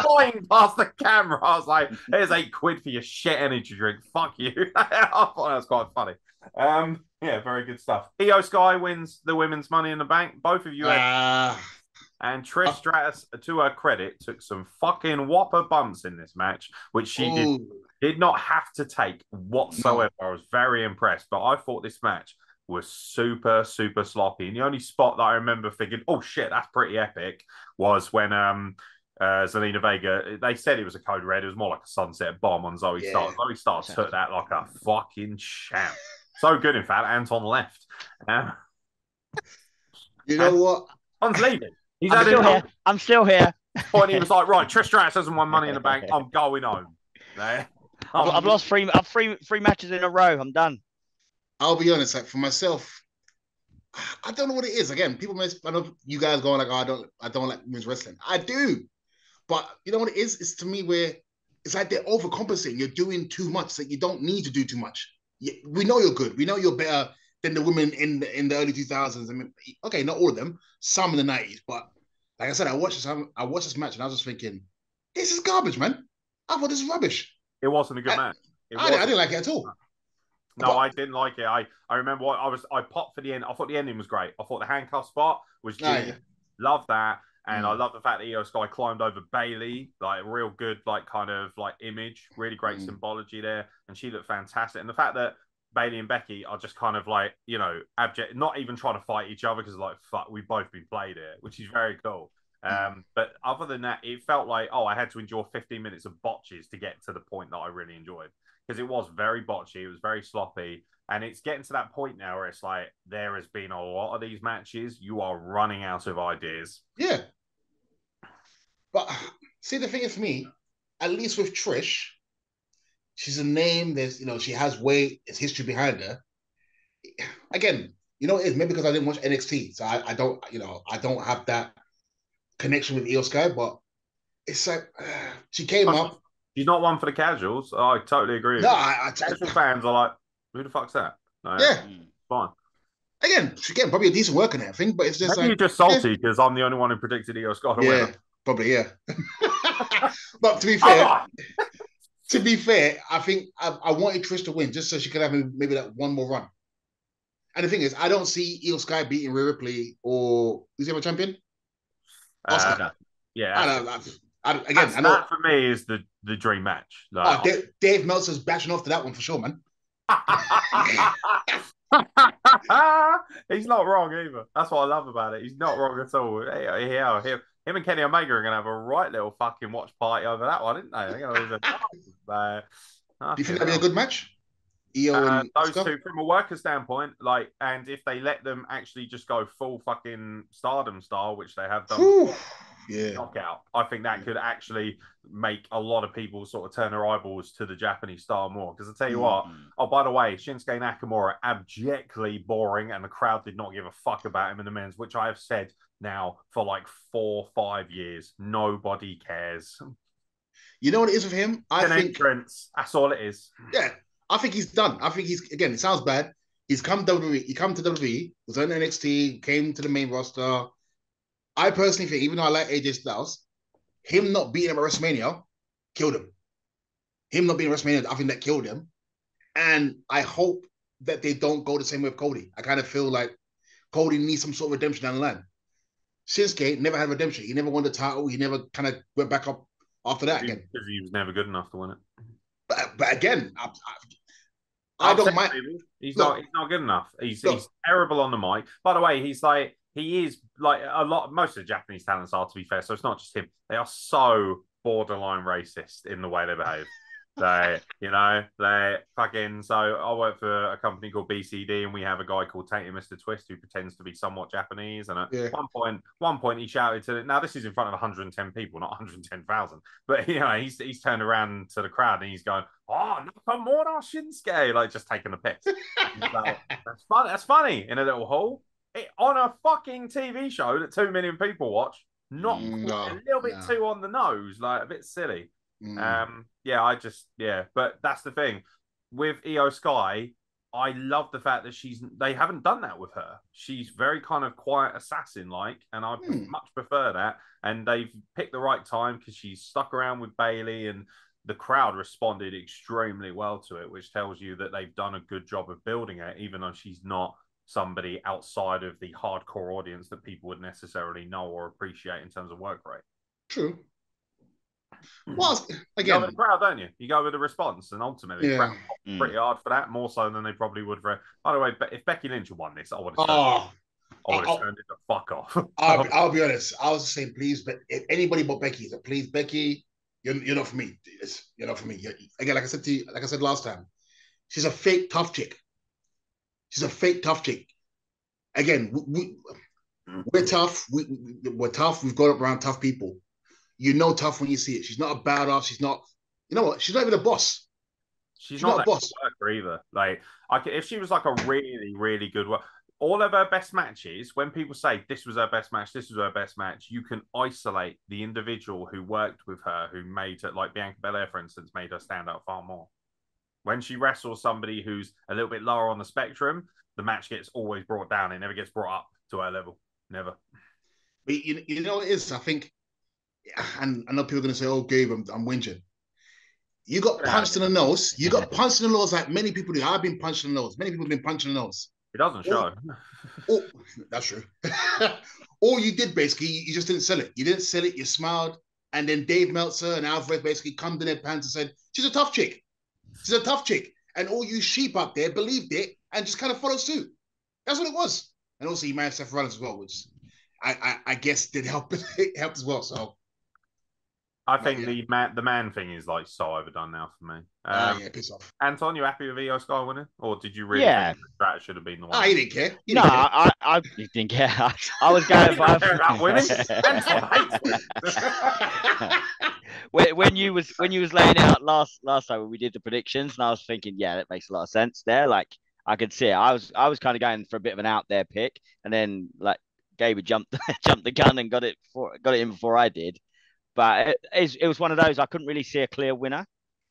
Flying past the camera, I was like, "Here's eight quid for your shit energy drink. Fuck you." I thought that was quite funny. Um, yeah, very good stuff. Iyo Sky wins the women's Money in the Bank. Both of you, uh... and Trish uh... Stratus, to her credit, took some fucking whopper bumps in this match, which she Ooh. did did not have to take whatsoever. No. I was very impressed, but I thought this match was super, super sloppy. And the only spot that I remember thinking, oh, shit, that's pretty epic, was when um, uh, Zelina Vega, they said it was a code red. It was more like a sunset bomb on Zoe yeah. Stark. Zoe Stark Sounds took that like a fucking champ. So good, in fact, Anton left. Um, you know what? Anton's leaving. He's I'm, still here. I'm still here. And he was like, right, Trish Stratus hasn't won Money in the Bank. I'm going home. Yeah. I'm, I've, I've lost three, I've three, three matches in a row. I'm done. I'll be honest, like for myself, I don't know what it is. Again, people may, I know you guys going like, oh, I don't, I don't like women's wrestling. I do, but you know what it is? It's to me where it's like they're overcompensating. You're doing too much that so you don't need to do too much. You, we know you're good. We know you're better than the women in the, in the early two thousands. I mean, okay, not all of them, some in the nineties. But like I said, I watched this, I watched this match and I was just thinking, this is garbage, man. I thought this is rubbish. It wasn't a good I, match. It I, I didn't like it at all. No, but I didn't like it. I, I remember what I was. I popped for the end. I thought the ending was great. I thought the handcuff spot was genius. Yeah. Love that, and mm. I love the fact that Iyo Sky climbed over Bailey. Like real good, like kind of like image. Really great mm. symbology there, and she looked fantastic. And the fact that Bailey and Becky are just kind of like you know abject, not even trying to fight each other because like fuck, we've both been played here, which is very cool. Um, but other than that, it felt like oh, I had to endure fifteen minutes of botches to get to the point that I really enjoyed. Because it was very botchy, it was very sloppy, and it's getting to that point now where it's like there has been a lot of these matches. You are running out of ideas. Yeah, but see, the thing is, for me, at least with Trish, she's a name. There's, you know, she has weight. It's history behind her. Again, you know, it's maybe because I didn't watch N X T, so I, I don't, you know, I don't have that connection with Iyo Sky. But it's like uh, she came oh. up. She's not one for the casuals. I totally agree with no, you. I, I, Casual I, fans are like, who the fuck's that? No, yeah. Fine. Again, she's getting probably a decent work on that thing, but it's just Maybe like... you're just salty because yeah. I'm the only one who predicted Iyo Sky to yeah, win. Yeah, probably, yeah. But to be fair, oh, to be fair, I think I, I wanted Trish to win just so she could have maybe that like one more run. And the thing is, I don't see Iyo Sky beating Rhea Ripley or... Is he ever champion? Also, uh, yeah, I don't know. I, I, again, that's, I know that for me is the the dream match. Like, oh, Dave, Dave Meltzer's bashing off to that one for sure, man. He's not wrong either. That's what I love about it. He's not wrong at all. Hey, hey, hey. Him and Kenny Omega are going to have a right little fucking watch party over that one, aren't they? They're gonna, do you think that'd be a good match? Iyo uh, and those Scott? Two, from a worker standpoint, like, and if they let them actually just go full fucking Stardom style, which they have done, Ooh, yeah, knockout. I think that yeah. could actually make a lot of people sort of turn their eyeballs to the Japanese style more. Because I tell you mm-hmm. what, oh by the way, Shinsuke Nakamura abjectly boring, and the crowd did not give a fuck about him in the men's, which I have said now for like four, five years. Nobody cares. You know what it is with him? I An think entrance. That's all it is. Yeah. I think he's done. I think he's, again, it sounds bad. He's come to W W E. He come to W W E, was on N X T, came to the main roster. I personally think, even though I like A J Styles, him not beating him at WrestleMania killed him. Him not beating WrestleMania, I think that killed him. And I hope that they don't go the same way with Cody. I kind of feel like Cody needs some sort of redemption down the line. Shinsuke never had redemption. He never won the title. He never kind of went back up after that again. Because he was never good enough to win it. But, but again, I, I, I don't mind. He's no. not. He's not good enough. He's, no. he's terrible on the mic. By the way, he's like he is like a lot. Most of the Japanese talents are, to be fair. So it's not just him. They are so borderline racist in the way they behave. They, you know, they fucking. So I work for a company called B C D, and we have a guy called Tatum Mister Twist who pretends to be somewhat Japanese. And at yeah. one point, one point, he shouted to. The, now this is in front of one hundred ten people, not one hundred ten thousand. But you know, he's he's turned around to the crowd and he's going, "Oh, Nakamura Shinsuke," like just taking the piss. Like, that's funny. That's funny in a little hall it, on a fucking T V show that two million people watch. Not no, a little bit no. too on the nose, like a bit silly. Mm. Um, yeah, I just, yeah, but that's the thing with Iyo Sky. I love the fact that she's, they haven't done that with her. She's very kind of quiet assassin like, and I mm. much prefer that. And they've picked the right time because she's stuck around with Bayley, and the crowd responded extremely well to it, which tells you that they've done a good job of building it, even though she's not somebody outside of the hardcore audience that people would necessarily know or appreciate in terms of work rate. True. Well, again, you go with the crowd, don't you? You go with the response, and ultimately, yeah. mm. pretty hard for that, more so than they probably would for. By the way, if Becky Lynch had won this, I would have. Oh, I would have turned it the fuck off. I'll, be, I'll be honest. I was saying, please, but if anybody but Becky, said, please, Becky, you're, you're not for me. It's, you're not for me. You're, again, like I said to you, like I said last time, she's a fake tough chick. She's a fake tough chick. Again, we, we, mm-hmm. we're tough. We, we're tough. We've grown up around tough people. You know tough when you see it. She's not a badass. She's not, you know what? She's not even a boss. She's, she's not, not a boss worker either. Like, I could, if she was like a really, really good worker, all of her best matches, when people say this was her best match, this was her best match, you can isolate the individual who worked with her, who made her, like Bianca Belair, for instance, made her stand out far more. When she wrestles somebody who's a little bit lower on the spectrum, the match gets always brought down. It never gets brought up to her level. Never. But you, you know what it is? I think. And I know people are going to say, oh, Gabe, I'm, I'm whinging. You got punched in the nose. You got punched in the nose like many people do. I've been punched in the nose. Many people have been punched in the nose. It doesn't all, show. all, that's true. All you did, basically, you just didn't sell it. You didn't sell it. You smiled. And then Dave Meltzer and Alvarez basically come to their pants and said, she's a tough chick. She's a tough chick. And all you sheep up there believed it and just kind of followed suit. That's what it was. And also, you married Seth Rollins as well, which I, I, I guess did help, help as well. So. I think the man, the man thing is like so overdone now for me. Um, uh, yeah, piss off. Anton, you happy with Iyo Sky winning, or did you really yeah. think that should have been the one? No, you didn't care. You no, didn't I, I, I didn't care. I, I was going for about winning. when, when you was when you was laying out last last time when we did the predictions, and I was thinking, yeah, that makes a lot of sense there. Like I could see it. I was I was kind of going for a bit of an out there pick, and then like Gabe jumped jumped the gun and got it before, got it in before I did. But it, it, it was one of those, I couldn't really see a clear winner.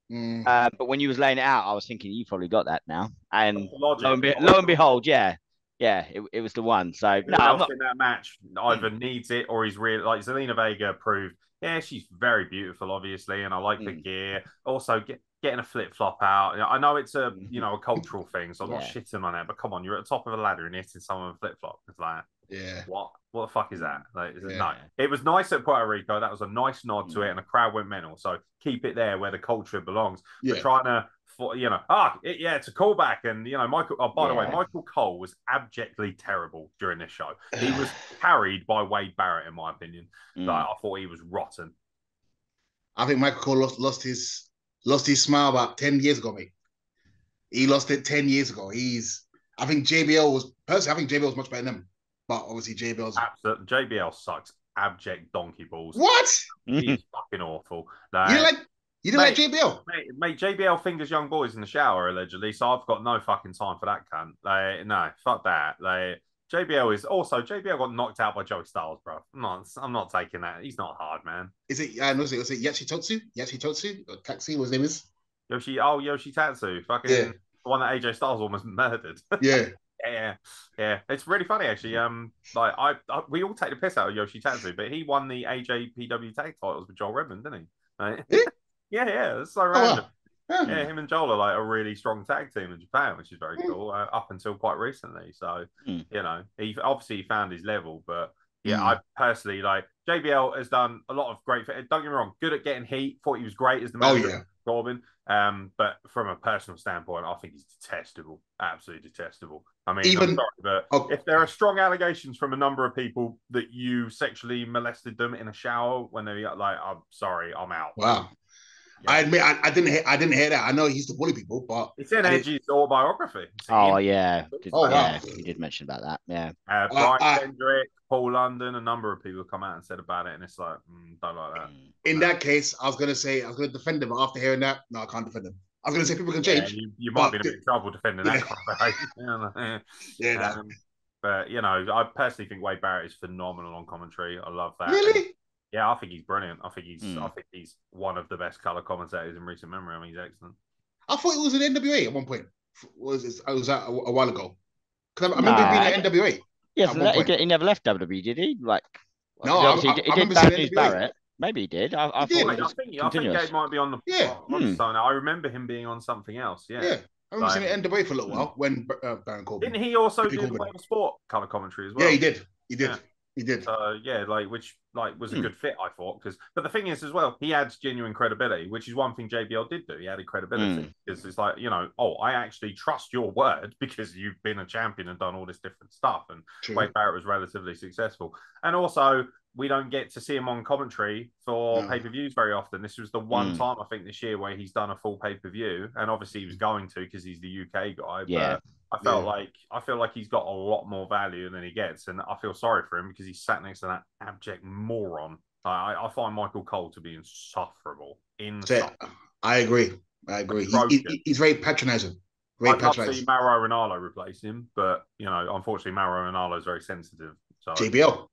Mm. Uh, but when you was laying it out, I was thinking, you probably got that now. And lo and, be, lo and behold, yeah. Yeah, it, it was the one. So, no, I'm not... in that match either needs it or he's really, like Zelina Vega proved yeah, she's very beautiful, obviously, and I like mm. the gear. Also, get, getting a flip-flop out. I know it's a, you know, a cultural thing, so I'm yeah. not shitting on it, but come on, you're at the top of a ladder and hitting someone with a flip-flop. It's like, yeah, what what the fuck is that? Like, is yeah. it, no. It was nice at Puerto Rico. That was a nice nod mm. to it, and the crowd went mental. So keep it there where the culture belongs. We're yeah. trying to, you know, ah, it, yeah, it's a callback. And, you know, Michael, oh, by yeah. the way, Michael Cole was abjectly terrible during this show. He was carried by Wade Barrett, in my opinion. Mm. Like, I thought he was rotten. I think Michael Cole lost, lost his lost his smile about ten years ago, mate. He lost it ten years ago. He's, I think J B L was, personally, I think J B L was much better than him. But obviously, J B L's. Absolutely. J B L sucks. Abject donkey balls. What? He's fucking awful. Like, you like. You didn't mate, like J B L? Mate, mate, J B L fingers young boys in the shower, allegedly, so I've got no fucking time for that cunt. Like, no, fuck that. Like, J B L is... Also, J B L got knocked out by Joey Styles, bro. I'm not, I'm not taking that. He's not hard, man. Is it... Uh, was it, was it Yoshitotsu? Yoshitotsu? Or Taxi, what his name is? Yoshi... Oh, Yoshitatsu. Fucking yeah. The one that A J Styles almost murdered. Yeah. Yeah, yeah, it's really funny actually. Um, like I, I, we all take the piss out of Yoshitatsu, but he won the A J P W tag titles with Joel Redmond, didn't he? Like, yeah, yeah, it's so random. Oh, wow. Yeah, him and Joel are like a really strong tag team in Japan, which is very mm. cool. Uh, up until quite recently, so mm. you know, he obviously he found his level, but yeah, mm. I personally like J B L has done a lot of great. Don't get me wrong, good at getting heat. Thought he was great as the manager. Oh, yeah. Corbin, um, but from a personal standpoint, I think he's detestable, absolutely detestable. I mean, even I'm sorry, but oh, if there are strong allegations from a number of people that you sexually molested them in a shower when they like, I'm sorry, I'm out. Wow, yeah. I admit, I, I didn't, hear, I didn't hear that. I know he used to bully people, but it's in Edge's autobiography. Oh yeah, did, oh yeah, wow. He did mention about that. Yeah, uh, Brian uh, Kendrick, I, Paul London, a number of people have come out and said about it, and it's like, mm, don't like that. In that case, I was gonna say I was gonna defend him, but after hearing that, no, I can't defend him. I was gonna say people can change. Yeah, you, you might be in a bit of trouble defending that. Kind of yeah, um, but you know, I personally think Wade Barrett is phenomenal on commentary. I love that. Really. And, yeah, I think he's brilliant. I think he's mm. I think he's one of the best color commentators in recent memory. I mean, he's excellent. I thought it was an N W A at one point. Was it? Was that a, a while ago? Because I, I remember nah. being at N W A. Yeah, so that, he never left W W E, did he? Like, no, I, I, he, he I did bad news Barrett. Maybe he did. I, I he thought. Did. I think I think Gabe might be on the. Yeah. On hmm. the I remember him being on something else. Yeah. Yeah. I remember like, seeing it N W A for a little while when uh, Baron Corbin. Didn't he also Corbin. do the sport color commentary as well? Yeah, he did. He did. Yeah. He did. Uh, yeah, like which like was a hmm. good fit, I thought. Because, but the thing is, as well, he adds genuine credibility, which is one thing J B L did do. He added credibility because hmm. it's like you know, oh, I actually trust your word because you've been a champion and done all this different stuff. And True. Wade Barrett was relatively successful, and also we don't get to see him on commentary for no. pay per views very often. This was the one hmm. time I think this year where he's done a full pay per view, and obviously he was going to because he's the U K guy. Yeah. But I felt yeah. like I feel like he's got a lot more value than he gets, and I feel sorry for him because he sat next to that abject moron. I, I find Michael Cole to be insufferable. Insufferable. So, I agree. I agree. He's, he, he's very patronising. Very I'd patronizing. love to see Mauro Ranallo replace him, but you know, unfortunately, Mauro Ranallo is very sensitive. So J B L.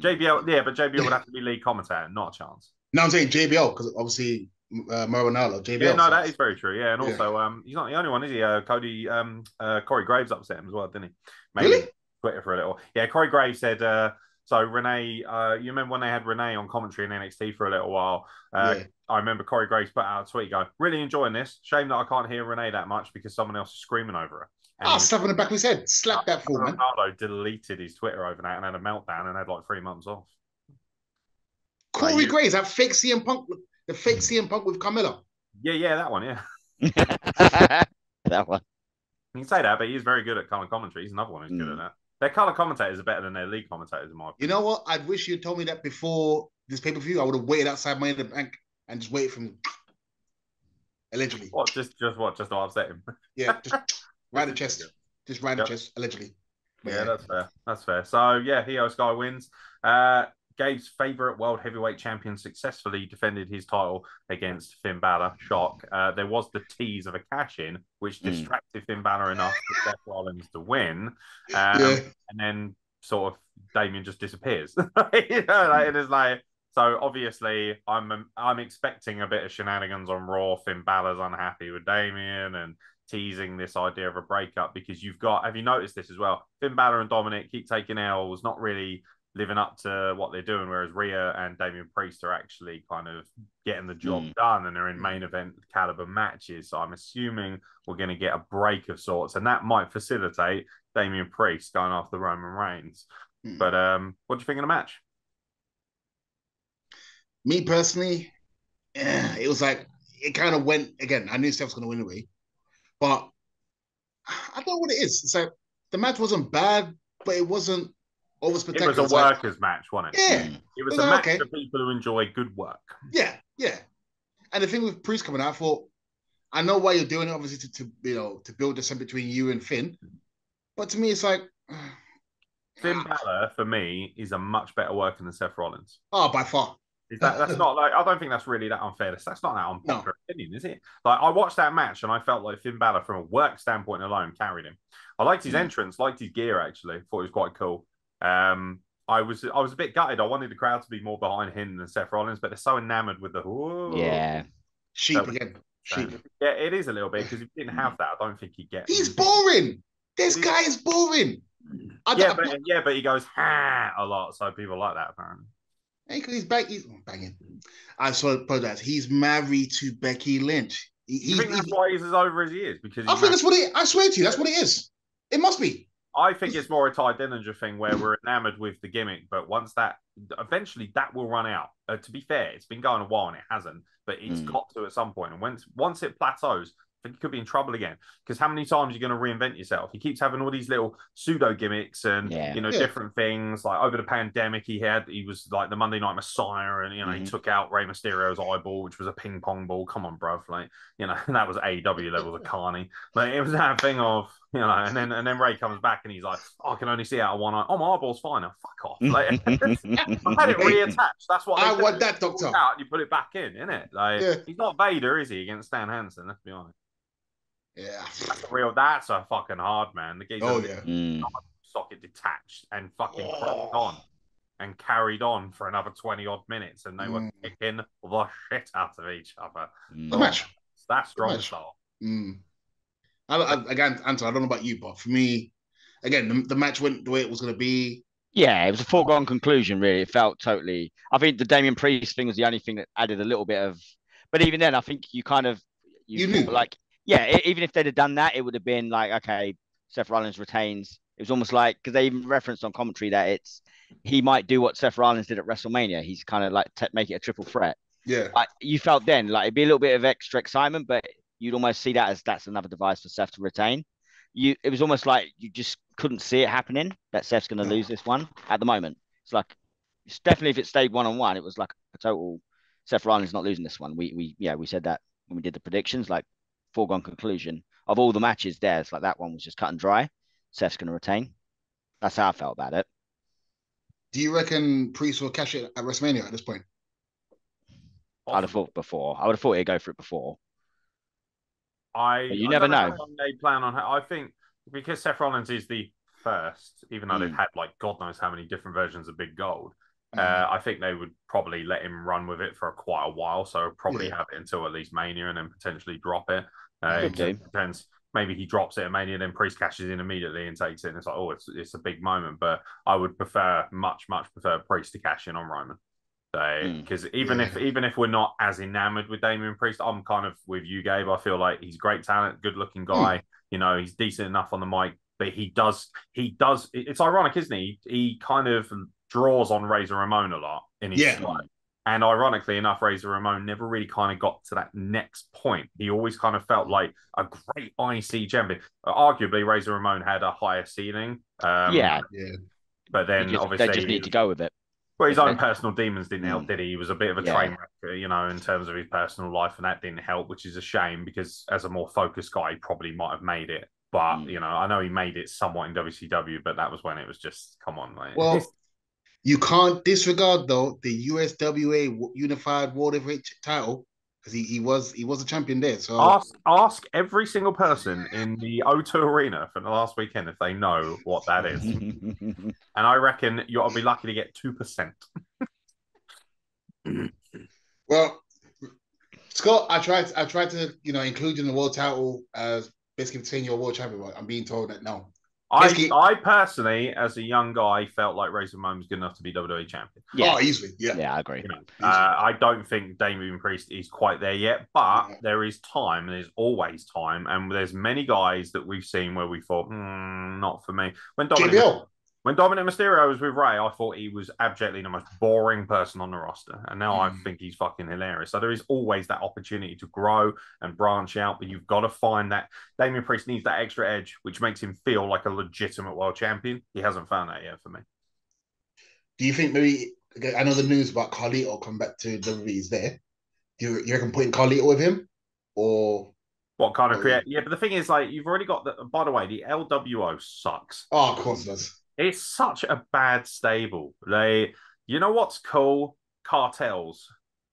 J B L, yeah, but J B L would have to be lead commentator, not a chance. No, I'm saying J B L because obviously. Uh, Maranello, J B L. Yeah, no, so. That is very true. Yeah, and also, yeah. um, he's not the only one, is he? Uh, Cody, um, uh, Corey Graves upset him as well, didn't he? Maybe really? Twitter for a little. Yeah, Corey Graves said. Uh, so Renee, uh, you remember when they had Renee on commentary in N X T for a little while? Uh, yeah. I remember Corey Graves put out a tweet going, "Really enjoying this. Shame that I can't hear Renee that much because someone else is screaming over her." And oh, slap on the back of his head. Slap that fool, man. Ronaldo deleted his Twitter overnight and had a meltdown and had like three months off. Corey like, Graves, that fake C M Punk. The fake C M Punk with Carmella. Yeah, yeah, that one, yeah. That one. You can say that, but he's very good at colour commentary. He's another one who's mm. good at that. Their colour commentators are better than their league commentators, in my opinion. You know what? I wish you had told me that before this pay-per-view. I would have waited outside Money in the Bank and just waited for him. Allegedly. What? Just, just what? Just not upset him? Yeah, just right in the chest. Just right in yep. the chest, allegedly. Yeah, yeah, that's fair. That's fair. So, yeah, Iyo Sky wins. Uh... Gabe's favourite world heavyweight champion successfully defended his title against Finn Balor. Shock. Uh, there was the tease of a cash-in, which distracted mm. Finn Balor enough for Seth Rollins to win. Um, yeah. And then sort of Damien just disappears. You know, like, it is like, so obviously I'm I'm expecting a bit of shenanigans on Raw. Finn Balor's unhappy with Damien and teasing this idea of a breakup because you've got, have you noticed this as well? Finn Balor and Dominic keep taking L's, not really living up to what they're doing, whereas Rhea and Damian Priest are actually kind of getting the job mm. done, and they're in main event caliber matches. So I'm assuming we're going to get a break of sorts, and that might facilitate Damian Priest going after Roman Reigns. Mm. But um, what do you think of the match? Me personally, yeah, it was like, it kind of went, again, I knew Seth was going to win away, but I don't know what it is. It's like, the match wasn't bad, but it wasn't over spectacular. It was a workers' like, match, wasn't it? Yeah. It was, it was a like, match okay. for people who enjoy good work. Yeah, yeah. And the thing with Priest coming out, I thought, I know why you're doing it, obviously, to, to you know, to build this up between you and Finn, but to me, it's like... Finn Balor, for me, is a much better worker than Seth Rollins. Oh, by far. Is that, that's not like, I don't think that's really that unfair. That's, that's not that unpopular no. opinion, is it? Like, I watched that match and I felt like Finn Balor, from a work standpoint alone, carried him. I liked his mm. entrance, liked his gear, actually. Thought it was quite cool. Um, I was I was a bit gutted. I wanted the crowd to be more behind him than Seth Rollins, but they're so enamored with the Whoa. yeah sheep so, again. Sheep. So, yeah, it is a little bit, because if he didn't have that, I don't think he'd get. He's boring. This he, guy is boring. I yeah, but, yeah, but he goes ha a lot, so people like that apparently. Because he's, bang, he's banging. I saw apologize. He's married to Becky Lynch. He, you think that's he, why he's as over as he is? Because I think that's what it. I swear to you, that's what it is. It must be. I think it's more a Ty Dillinger thing, where we're enamored with the gimmick, but once that, eventually that will run out. Uh, to be fair, it's been going a while and it hasn't, but it's mm. got to at some point. And once once it plateaus, I think you could be in trouble again. Because how many times are you going to reinvent yourself? He keeps having all these little pseudo gimmicks and yeah. you know yeah. different things. Like over the pandemic, he had he was like the Monday Night Messiah, and you know mm-hmm. he took out Rey Mysterio's eyeball, which was a ping pong ball. Come on, bruv! Like you know that was A E W level of carny. Like it was that thing of you know, and then and then Rey comes back and he's like, oh, I can only see out of one eye. Oh, my eyeball's fine now. Fuck off! Like, I had it reattached. That's what I want. That doctor. Out and you put it back in, innit? Like yeah. he's not Vader, is he? Against Stan Hansen, let's be honest. Yeah, that's a real. That's a fucking hard man. The geezer oh, yeah. mm. socket detached and fucking oh. cracked on and carried on for another twenty odd minutes, and they mm. were kicking the shit out of each other. Mm. Oh, that's strong style. Mm. I, I, again, Anton, I don't know about you, but for me, again, the, the match went the way it was going to be. Yeah, it was a foregone conclusion. Really, it felt totally. I think the Damian Priest thing was the only thing that added a little bit of. But even then, I think you kind of you, you knew like. Yeah, even if they'd have done that, it would have been like, okay, Seth Rollins retains. It was almost like, because they even referenced on commentary that it's he might do what Seth Rollins did at WrestleMania. He's kind of like t- make it a triple threat. Yeah. Like, you felt then like it'd be a little bit of extra excitement, but you'd almost see that as that's another device for Seth to retain. You, it was almost like you just couldn't see it happening that Seth's going to lose this one at the moment. It's like, it's definitely if it stayed one on one, it was like a total Seth Rollins not losing this one. We we yeah we said that when we did the predictions, like. Foregone conclusion of all the matches there. It's like that one was just cut and dry. Seth's going to retain. That's how I felt about it. Do you reckon Priest will cash it at WrestleMania at this point? I'd have thought before. I would have thought he'd go for it before. I. But you I never know. know. They plan on. I think because Seth Rollins is the first, even though mm. they've had like God knows how many different versions of Big Gold. Mm. Uh, I think they would probably let him run with it for quite a while, so probably yeah. have it until at least Mania and then potentially drop it. Uh, okay. It depends. Maybe he drops it at Mania, then Priest cashes in immediately and takes it, and it's like, oh, it's it's a big moment. But I would prefer, much, much prefer Priest to cash in on Roman. Because so, mm. even yeah. if even if we're not as enamored with Damian Priest, I'm kind of with you, Gabe. I feel like he's great talent, good-looking guy. Mm. You know, he's decent enough on the mic, but he does, he does. It's ironic, isn't he? He kind of draws on Razor Ramon a lot in his yeah. life. And ironically enough, Razor Ramon never really kind of got to that next point. He always kind of felt like a great I C champion. Arguably, Razor Ramon had a higher ceiling. Um, yeah. But then just, obviously... They just need to go with it. Well, his own personal demons didn't help, did he? He was a bit of a yeah. train wreck, you know, in terms of his personal life, and that didn't help, which is a shame because as a more focused guy, he probably might have made it. But, mm. you know, I know he made it somewhat in W C W, but that was when it was just, come on, mate. Well... You can't disregard though the U S W A Unified World Heavyweight title because he, he was he was a champion there. So ask ask every single person in the O two Arena for the last weekend if they know what that is, and I reckon you'll be lucky to get two percent. Well, Scott, I tried I tried to you know include you in the world title as basically saying you're world champion. But I'm being told that no, I, I personally, as a young guy, felt like Razor Ramon was good enough to be W W E champion. Yeah. Oh, easily. Yeah, yeah, I agree. You know, uh, I don't think Damian Priest is quite there yet, but yeah. there is time. And there's always time. And there's many guys that we've seen where we thought, hmm, not for me. When Dominic, when Dominic Mysterio was with Ray, I thought he was abjectly the most boring person on the roster. And now mm. I think he's fucking hilarious. So there is always that opportunity to grow and branch out, but you've got to find that. Damian Priest needs that extra edge, which makes him feel like a legitimate world champion. He hasn't found that yet for me. Do you think maybe, I know the news about Carlito come back to W W E is there. Do you, you reckon putting Carlito with him? Or... What kind of or... create? Yeah, but the thing is, like, you've already got the, by the way, the L W O sucks. Oh, of course it does. It's such a bad stable. They, you know what's cool? Cartels.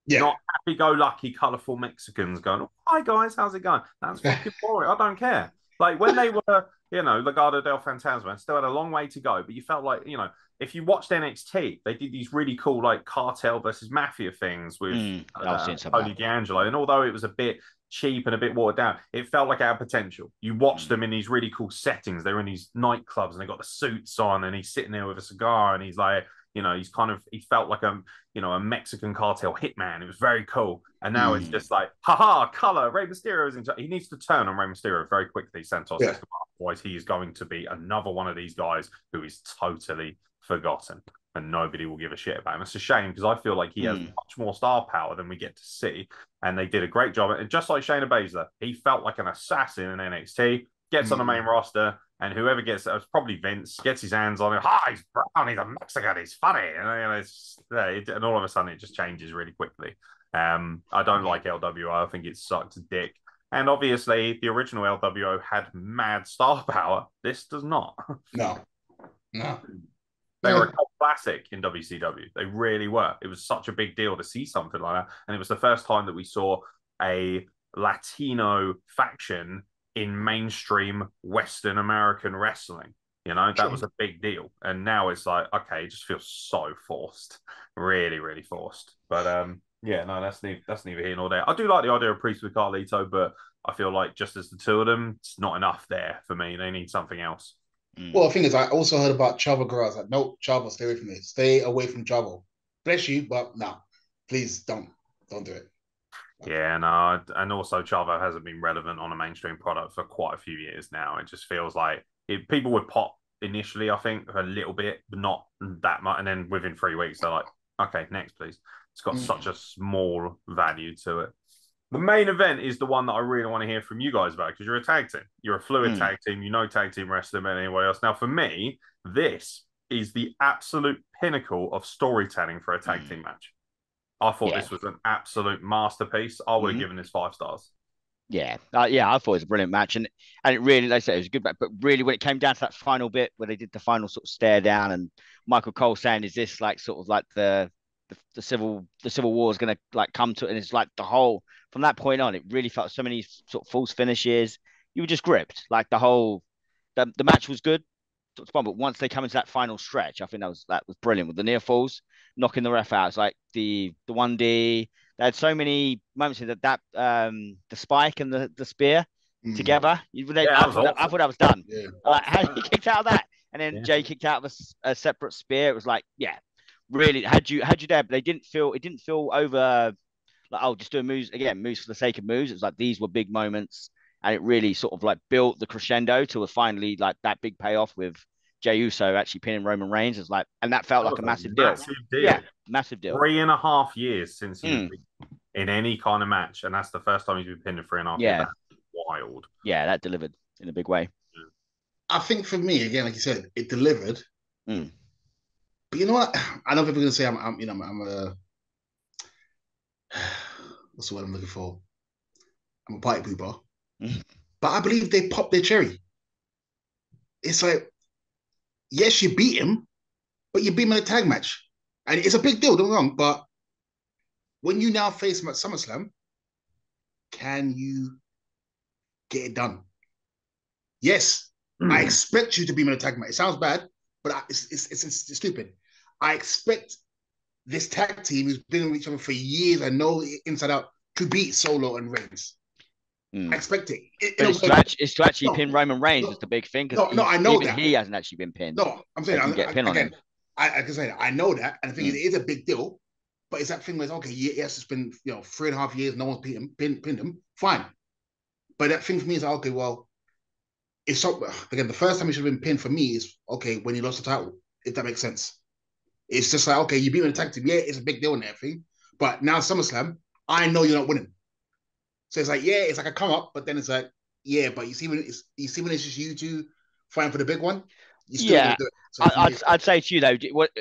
Yeah. Not happy-go-lucky, colourful Mexicans going, oh, hi, guys, how's it going? That's fucking boring. I don't care. Like, when they were, you know, La Garda del Fantasma, still had a long way to go, but you felt like, you know, if you watched N X T, they did these really cool, like, cartel versus mafia things with mm, uh, Tony D'Angelo. And although it was a bit cheap and a bit watered down, it felt like it had potential. You watch mm. them in these really cool settings. They're in these nightclubs and they got the suits on and he's sitting there with a cigar and he's like, you know, he's kind of, he felt like a, you know, a Mexican cartel hitman. It was very cool. And now mm. it's just like, haha, color, Rey Mysterio is in. He needs to turn on Rey Mysterio very quickly, Santos. Yeah. Otherwise, he is going to be another one of these guys who is totally forgotten and nobody will give a shit about him. It's a shame because I feel like he has mm. much more star power than we get to see. And they did a great job. And just like Shayna Baszler, he felt like an assassin in N X T, gets mm. on the main roster, and whoever gets it, was probably Vince, gets his hands on him. Ah, oh, he's brown, he's a Mexican, he's funny. And, and, it's, and all of a sudden it just changes really quickly. Um, I don't like L W O. I think it sucks dick. And obviously the original L W O had mad star power. This does not. No. No. They were a classic in W C W. They really were. It was such a big deal to see something like that. And it was the first time that we saw a Latino faction in mainstream Western American wrestling. You know, that was a big deal. And now it's like, okay, it just feels so forced. Really, really forced. But um, yeah, no, that's, ne- that's neither here nor there. I do like the idea of Priest with Carlito, but I feel like just as the two of them, it's not enough there for me. They need something else. Well, the thing is, I also heard about Chavo Guerrero. I was like, no, Chavo, stay away from me. Stay away from Chavo. Bless you, but no. Please don't. Don't do it. Okay. Yeah, no. And also, Chavo hasn't been relevant on a mainstream product for quite a few years now. It just feels like it, people would pop initially, I think, a little bit, but not that much. And then within three weeks, they're like, okay, next, please. It's got mm. such a small value to it. The main event is the one that I really want to hear from you guys about because you're a tag team. You're a fluid mm. tag team. You know tag team wrestling and anywhere else. Now, for me, this is the absolute pinnacle of storytelling for a tag mm. team match. I thought yeah. this was an absolute masterpiece. I would have mm-hmm. given this five stars. Yeah. Uh, yeah, I thought it was a brilliant match. And and it really, like I said, it was a good match. But really, when it came down to that final bit where they did the final sort of stare down and Michael Cole saying, is this like sort of like the... The, the civil the civil war is going to like come to it, and it's like the whole from that point on it really felt so many sort of false finishes. You were just gripped. Like the whole the, the match was good, but once they come into that final stretch, I think that was that was brilliant with the near falls, knocking the ref out. It's like the the one D. They had so many moments that that um the spike and the the spear mm. together. You, they, yeah, I, thought that, I thought that was done. Yeah. Like how he kicked out of that, and then yeah. Jay kicked out of a, a separate spear. It was like yeah. Really, had you had you there, but they didn't feel it didn't feel over like oh just doing moves again, moves for the sake of moves. It was like these were big moments, and it really sort of like built the crescendo to finally like that big payoff with Jey Uso actually pinning Roman Reigns. It's like, and that felt that like a massive, a massive deal. deal. Yeah, massive deal. Three and a half years since he's mm. been in any kind of match, and that's the first time he's been pinned in three and a half. Yeah, years. Wild. Yeah, that delivered in a big way. I think for me again, like you said, it delivered. Mm. But you know what? I know people are going to say I'm, I'm, you know, I'm, I'm a what's the word I'm looking for? I'm a party pooper. Mm. But I believe they popped their cherry. It's like, yes, you beat him, but you beat him in a tag match, and it's a big deal. Don't get me wrong, but when you now face him at SummerSlam, can you get it done? Yes, mm. I expect you to beat him in a tag match. It sounds bad. But it's, it's, it's, it's stupid. I expect this tag team who's been with each other for years, I know inside out, to beat Solo and Reigns. Mm. Expecting it, but it's, way, to actually, it's to actually no, pin Roman Reigns no, is the big thing because no, no, I know even that he hasn't actually been pinned. No, I'm saying I, get I, pin I, on again, him. I, I can say that I know that, and the thing mm. is, it is a big deal. But it's that thing where it's okay, yes, it's been you know three and a half years, no one's pinned him, pinned, pinned him, fine. But that thing for me is like, okay, well, it's so again the first time he should have been pinned for me is okay when he lost the title, if that makes sense. It's just like okay, you beat him in the tag team, yeah, it's a big deal and everything, but now SummerSlam, I know you're not winning. So it's like, yeah, it's like a come up, but then it's like, yeah, but you see when it's you see when it's just you two fighting for the big one. You still yeah, do it. So I, I'd I'd say to you though, what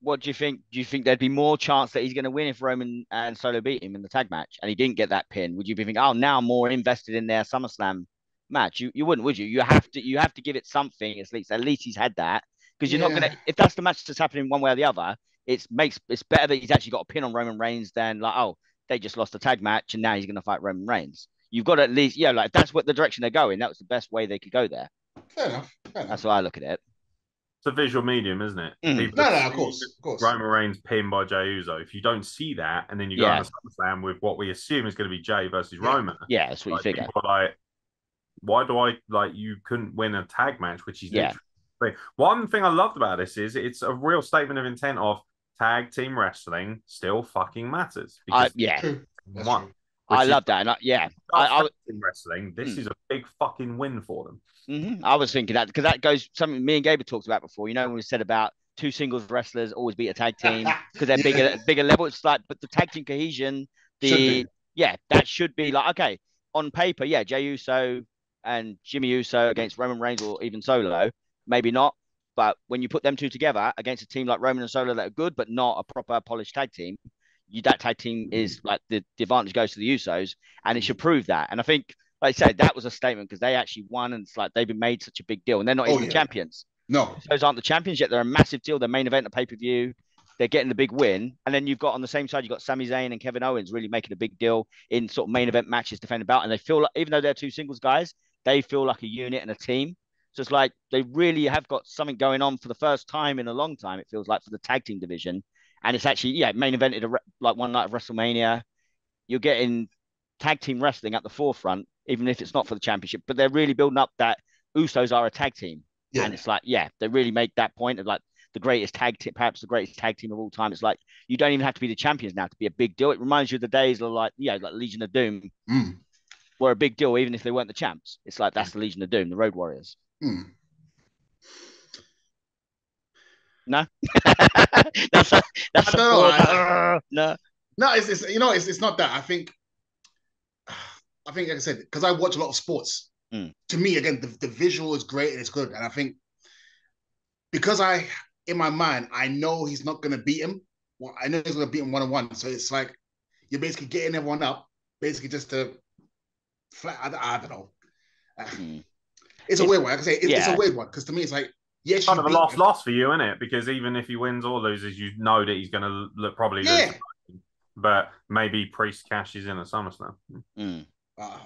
what do you think? Do you think there'd be more chance that he's going to win if Roman and Solo beat him in the tag match and he didn't get that pin? Would you be thinking, oh, now more invested in their SummerSlam match? You you wouldn't, would you? You have to you have to give it something. At least at least he's had that because you're yeah. not gonna if that's the match that's happening one way or the other. It's makes it's better that he's actually got a pin on Roman Reigns than like oh. They just lost a tag match, and now he's going to fight Roman Reigns. You've got to at least, yeah, like that's what the direction they're going. That was the best way they could go there. Fair enough. Fair enough. That's what I look at it. It's a visual medium, isn't it? Mm. No, no, of course, of course. Roman Reigns pinned by Jey Uso. If you don't see that, and then you go yeah. on a SummerSlam with what we assume is going to be Jey versus yeah. Roman. Yeah, that's what like, you figure. Like, why do I like you couldn't win a tag match, which is yeah. Literally... One thing I loved about this is it's a real statement of intent of. Tag team wrestling still fucking matters. Uh, yeah, one, I love that. And I, yeah, I, I, I in wrestling. This mm. is a big fucking win for them. Mm-hmm. I was thinking that because that goes something me and Gabe talked about before. You know when we said about two singles wrestlers always beat a tag team because they're yeah. bigger, bigger level. It's like, but the tag team cohesion, the yeah, that should be like okay on paper. Yeah, Jey Uso and Jimmy Uso against Roman Reigns or even Solo, maybe not. But when you put them two together against a team like Roman and Solo that are good, but not a proper polished tag team, you, that tag team is like the, the advantage goes to the Usos, and it should prove that. And I think, like I said, that was a statement because they actually won, and it's like they've been made such a big deal, and they're not oh, even yeah. the champions. No, those aren't the champions yet. They're a massive deal. They're main event, a pay per view. They're getting the big win, and then you've got on the same side, you've got Sami Zayn and Kevin Owens really making a big deal in sort of main event matches, defending belt, and they feel like even though they're two singles guys, they feel like a unit and a team. So it's like they really have got something going on for the first time in a long time, it feels like, for the tag team division. And it's actually, yeah, main evented a re- like one night of WrestleMania. You're getting tag team wrestling at the forefront, even if it's not for the championship. But they're really building up that Usos are a tag team. Yeah. And it's like, yeah, they really make that point of like the greatest tag team, perhaps the greatest tag team of all time. It's like you don't even have to be the champions now to be a big deal. It reminds you of the days of like, yeah, like Legion of Doom mm. were a big deal, even if they weren't the champs. It's like that's the Legion of Doom, the Road Warriors. Hmm. No, that's a, that's I don't know. I, uh, no, no, it's, it's you know, it's it's not that. I think, I think, like I said, because I watch a lot of sports. Mm. To me, again, the, the visual is great and it's good, and I think because I, in my mind, I know he's not going to beat him. Well, I know he's going to beat him one on one. So it's like you're basically getting everyone up, basically just to flat. I, I don't know. Mm. It's a weird one. Like I say, it's, yeah. it's a weird one because to me, it's like yes, it's kind of a last loss for you, isn't it? Because even if he wins or loses, you know that he's going to look probably yeah. lose. But maybe Priest cashes in at SummerSlam. Mm. Uh,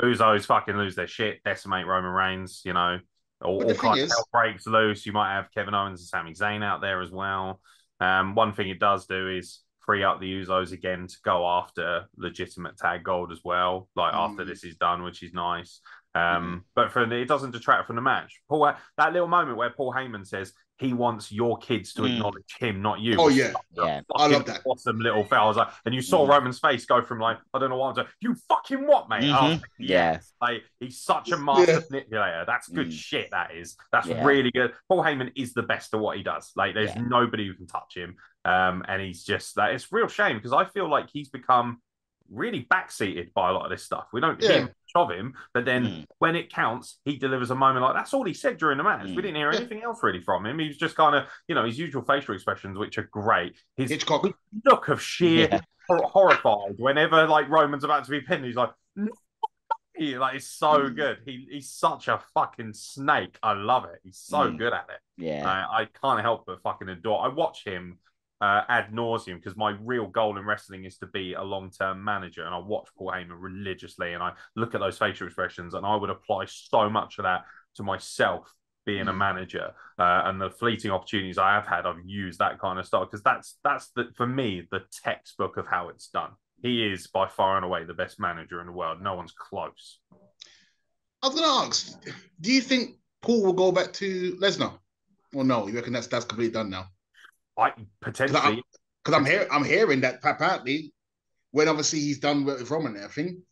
Usos fucking lose their shit, decimate Roman Reigns. You know, all, all kinds of hell breaks loose. You might have Kevin Owens and Sami Zayn out there as well. Um, one thing it does do is free up the Usos again to go after legitimate tag gold as well. Like mm. after this is done, which is nice. Um, but for, it doesn't detract from the match. Paul, that little moment where Paul Heyman says he wants your kids to mm. acknowledge him, not you. Oh yeah, yeah. I love that. Awesome little fellas. Like, and you saw mm. Roman's face go from like I don't know what to you fucking what, mate. Mm-hmm. Like, yeah, yes. Like he's such a master yeah. manipulator. That's good mm. shit. That is. That's yeah. really good. Paul Heyman is the best at what he does. Like there's yeah. nobody who can touch him. Um, and he's just that. Like, it's a real shame because I feel like he's become really backseated by a lot of this stuff. We don't yeah. hear much of him, but then mm. when it counts, he delivers a moment like that's all he said during the match. Mm. We didn't hear anything else really from him. He was just kind of, you know, his usual facial expressions, which are great. His Hitchcock. Look of sheer yeah. hor- horrified whenever like Roman's about to be pinned. He's like, no. He, like it's so mm. good. He he's such a fucking snake. I love it. He's so mm. good at it. Yeah, I, I can't help but fucking adore. I watch him. Uh, ad nauseum because my real goal in wrestling is to be a long-term manager, and I watch Paul Heyman religiously and I look at those facial expressions and I would apply so much of that to myself being mm. a manager uh, and the fleeting opportunities I have had I've used that kind of stuff because that's that's the, for me the textbook of how it's done. he is by far and away the best manager in the world. No one's close. I was going to ask, do you think Paul will go back to Lesnar? Or no, you reckon that's that's completely done now? I potentially, because I'm, I'm hearing I'm hearing that apparently when obviously he's done with Roman and everything.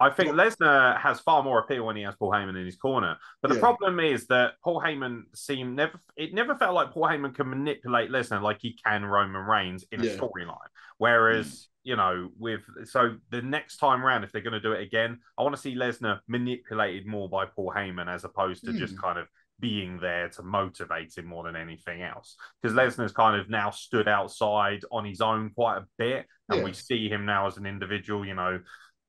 I think Lesnar has far more appeal when he has Paul Heyman in his corner. But the yeah. problem is that Paul Heyman seemed never, it never felt like Paul Heyman can manipulate Lesnar like he can Roman Reigns in yeah. a storyline. Whereas, mm. you know, with, so the next time round, if they're going to do it again, I want to see Lesnar manipulated more by Paul Heyman as opposed to mm. just kind of being there to motivate him more than anything else. Because Lesnar's kind of now stood outside on his own quite a bit. And yeah. we see him now as an individual, you know,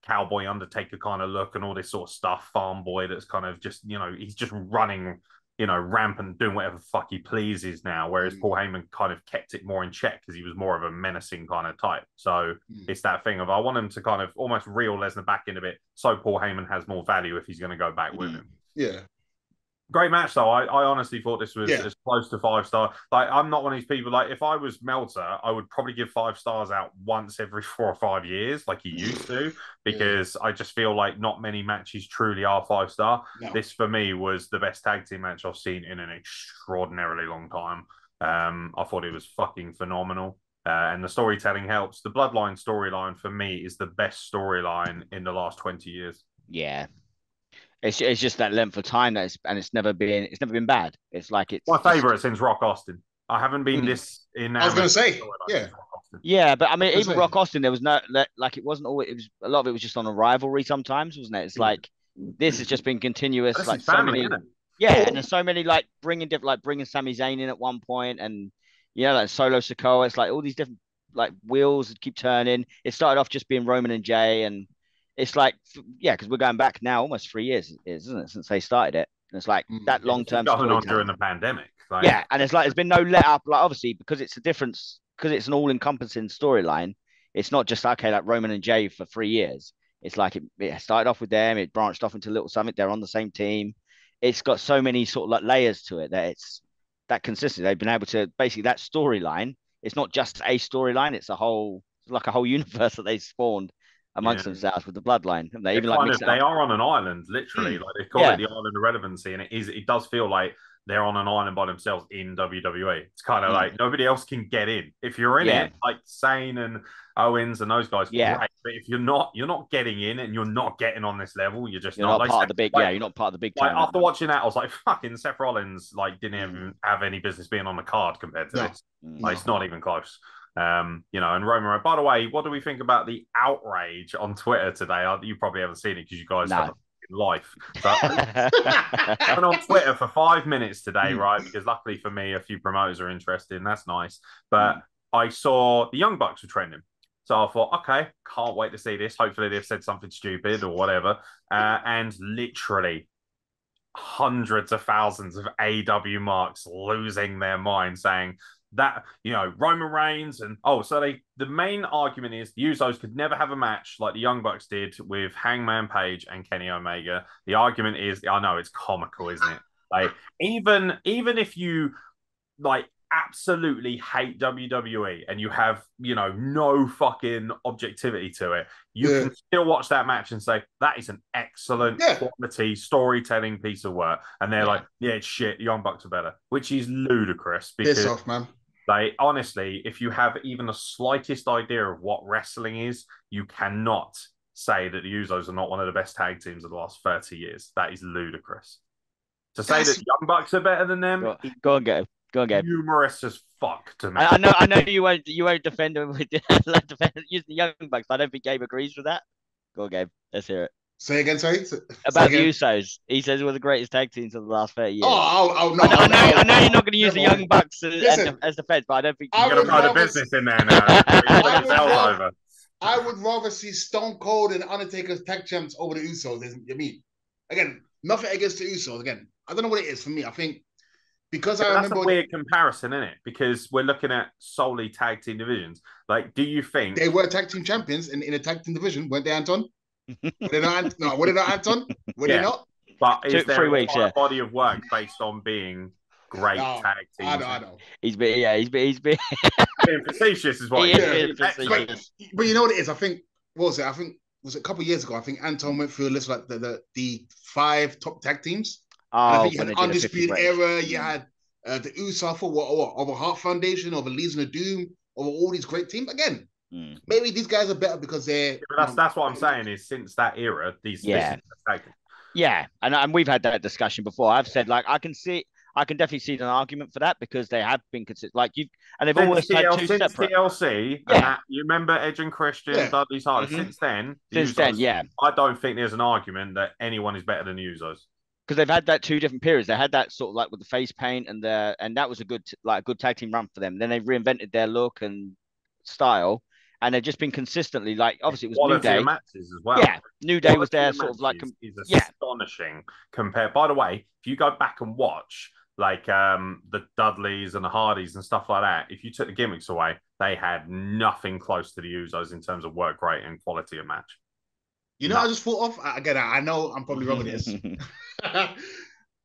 cowboy Undertaker kind of look and all this sort of stuff, farm boy that's kind of just, you know, he's just running, you know, rampant, doing whatever the fuck he pleases now, whereas mm. Paul Heyman kind of kept it more in check because he was more of a menacing kind of type. So mm. it's that thing of I want him to kind of almost reel Lesnar back in a bit so Paul Heyman has more value if he's going to go back mm. with him. Yeah. Great match, though. I, I honestly thought this was yeah. as close to five star. Like, I'm not one of these people. Like, if I was Meltzer, I would probably give five stars out once every four or five years, like he used to, because yeah. I just feel like not many matches truly are five star. No. This, for me, was the best tag team match I've seen in an extraordinarily long time. Um, I thought it was fucking phenomenal. Uh, and the storytelling helps. The Bloodline storyline, for me, is the best storyline in the last twenty years. Yeah. It's it's just that length of time that it's, and it's never been it's never been bad. It's like it's my favorite since Rock Austin. I haven't been mm. this in. I was going to say, yeah, yeah, but I mean, even Rock Austin, there was no like it wasn't always. It was a lot of it was just on a rivalry sometimes, wasn't it? It's like this has just been continuous. This like is family, so many, yeah, and there's so many like bringing different like bringing Sami Zayn in at one point, and you know like Solo Sokoa. It's like all these different like wheels that keep turning. It started off just being Roman and Jay and. It's like, yeah, because we're going back now almost three years, isn't it, since they started it? And it's like that long-term going on during the pandemic. Like... Yeah, and it's like there's been no let up. Like obviously, because it's a difference, because it's an all-encompassing storyline. It's not just okay, like Roman and Jay for three years. It's like it, it started off with them, it branched off into Little Summit. They're on the same team. It's got so many sort of like layers to it that it's that consistency. They've been able to basically that storyline. It's not just a storyline. It's a whole it's like a whole universe that they spawned. Amongst yeah. themselves with the bloodline, and they even like of, they are on an island, literally. Mm. Like they call yeah. it the island of relevancy, and it is. It does feel like they're on an island by themselves in W W E. It's kind of yeah. like nobody else can get in. If you're in yeah. it, like Sane and Owens and those guys, yeah. great. But if you're not, you're not getting in, and you're not getting on this level. You're just you're not, not like, part Seth, of the big. Like, yeah, you're not part of the big. Like, after watching that, I was like, "Fucking Seth Rollins, like didn't mm. even have any business being on the card compared to no. this. Like, no. It's not even close." Um, you know, and Roman. By the way, what do we think about the outrage on Twitter today? You probably haven't seen it because you guys no. have a life. But I've been on Twitter for five minutes today, right? Because luckily for me, a few promoters are interested, and that's nice. But I saw the Young Bucks were trending. So I thought, okay, can't wait to see this. Hopefully they've said something stupid or whatever. Uh, and literally hundreds of thousands of A E W marks losing their mind saying, that, you know, Roman Reigns and, oh, so they, the main argument is the Usos could never have a match like the Young Bucks did with Hangman Page and Kenny Omega. The argument is, I know it's comical, isn't it? Like, even, even if you, like, absolutely hate W W E and you have, you know, no fucking objectivity to it, you yeah. can still watch that match and say, that is an excellent yeah. quality storytelling piece of work. And they're yeah. like, yeah, it's shit, Young Bucks are better, which is ludicrous. Because piss off, man. Like, honestly, if you have even the slightest idea of what wrestling is, you cannot say that the Usos are not one of the best tag teams of the last thirty years. That is ludicrous. To say That's... that Young Bucks are better than them, go, go and go. Go on, Gabe. Humorous as fuck to me. I, I know, I know you won't, you won't defend him with like defend, use the Young Bucks. I don't think Gabe agrees with that. Go on, Gabe. Let's hear it. Say again, sorry. Say About again. The Usos, he says we're the greatest tag teams of the last thirty years. Oh, oh, oh no, I know, no, I know, no, I know you're not going to use no, the Young Bucks as, listen, as defense, but I don't think you're going to put a business in there now. I, would rather, I would rather see Stone Cold and Undertaker's tag champs over the Usos. Isn't you mean? Again, nothing against the Usos. Again, I don't know what it is for me. I think. Because I that's remember a weird comparison, isn't it? Because we're looking at solely tag team divisions. Like, do you think they were tag team champions in, in a tag team division? Weren't they, Anton? Were they not? No, were they not, Anton? Were yeah. they not? But is Took there three a weeks, yeah. body of work based on being great no, tag team? I know, I know. He's been, yeah, he's been, he's been. being facetious is what he is. Yeah. But, but you know what it is? I think, what was it? I think, was it a couple of years ago? I think Anton went through a list of like the, the, the five top tag teams. Oh, I think you had Undisputed Era, you had uh, the Usos, or what, over Heart Foundation, over Legion of Doom, over all these great teams. Again, mm. maybe these guys are better because they're... Yeah, that's, um, that's what I'm saying is since that era, these... Yeah, yeah. And, and we've had that discussion before. I've said, like, I can see... I can definitely see an argument for that because they have been considered like you, and they've since always had two since separate. T L C, yeah. that, you remember Edge and Christian, yeah. Dudley's Hardy. Mm-hmm. Since then, the since Usos, then, yeah, I don't think there's an argument that anyone is better than the Usos because they've had that two different periods. They had that sort of like with the face paint and the and that was a good like a good tag team run for them. Then they reinvented their look and style, and they've just been consistently like obviously it was New Day matches as well. Yeah, New Day was their sort of like com- is astonishing yeah. compared. By the way, if you go back and watch. Like um, the Dudleys and the Hardys and stuff like that, if you took the gimmicks away, they had nothing close to the Usos in terms of work rate and quality of match. You know, no. I just thought off again. I know I'm probably wrong with this. I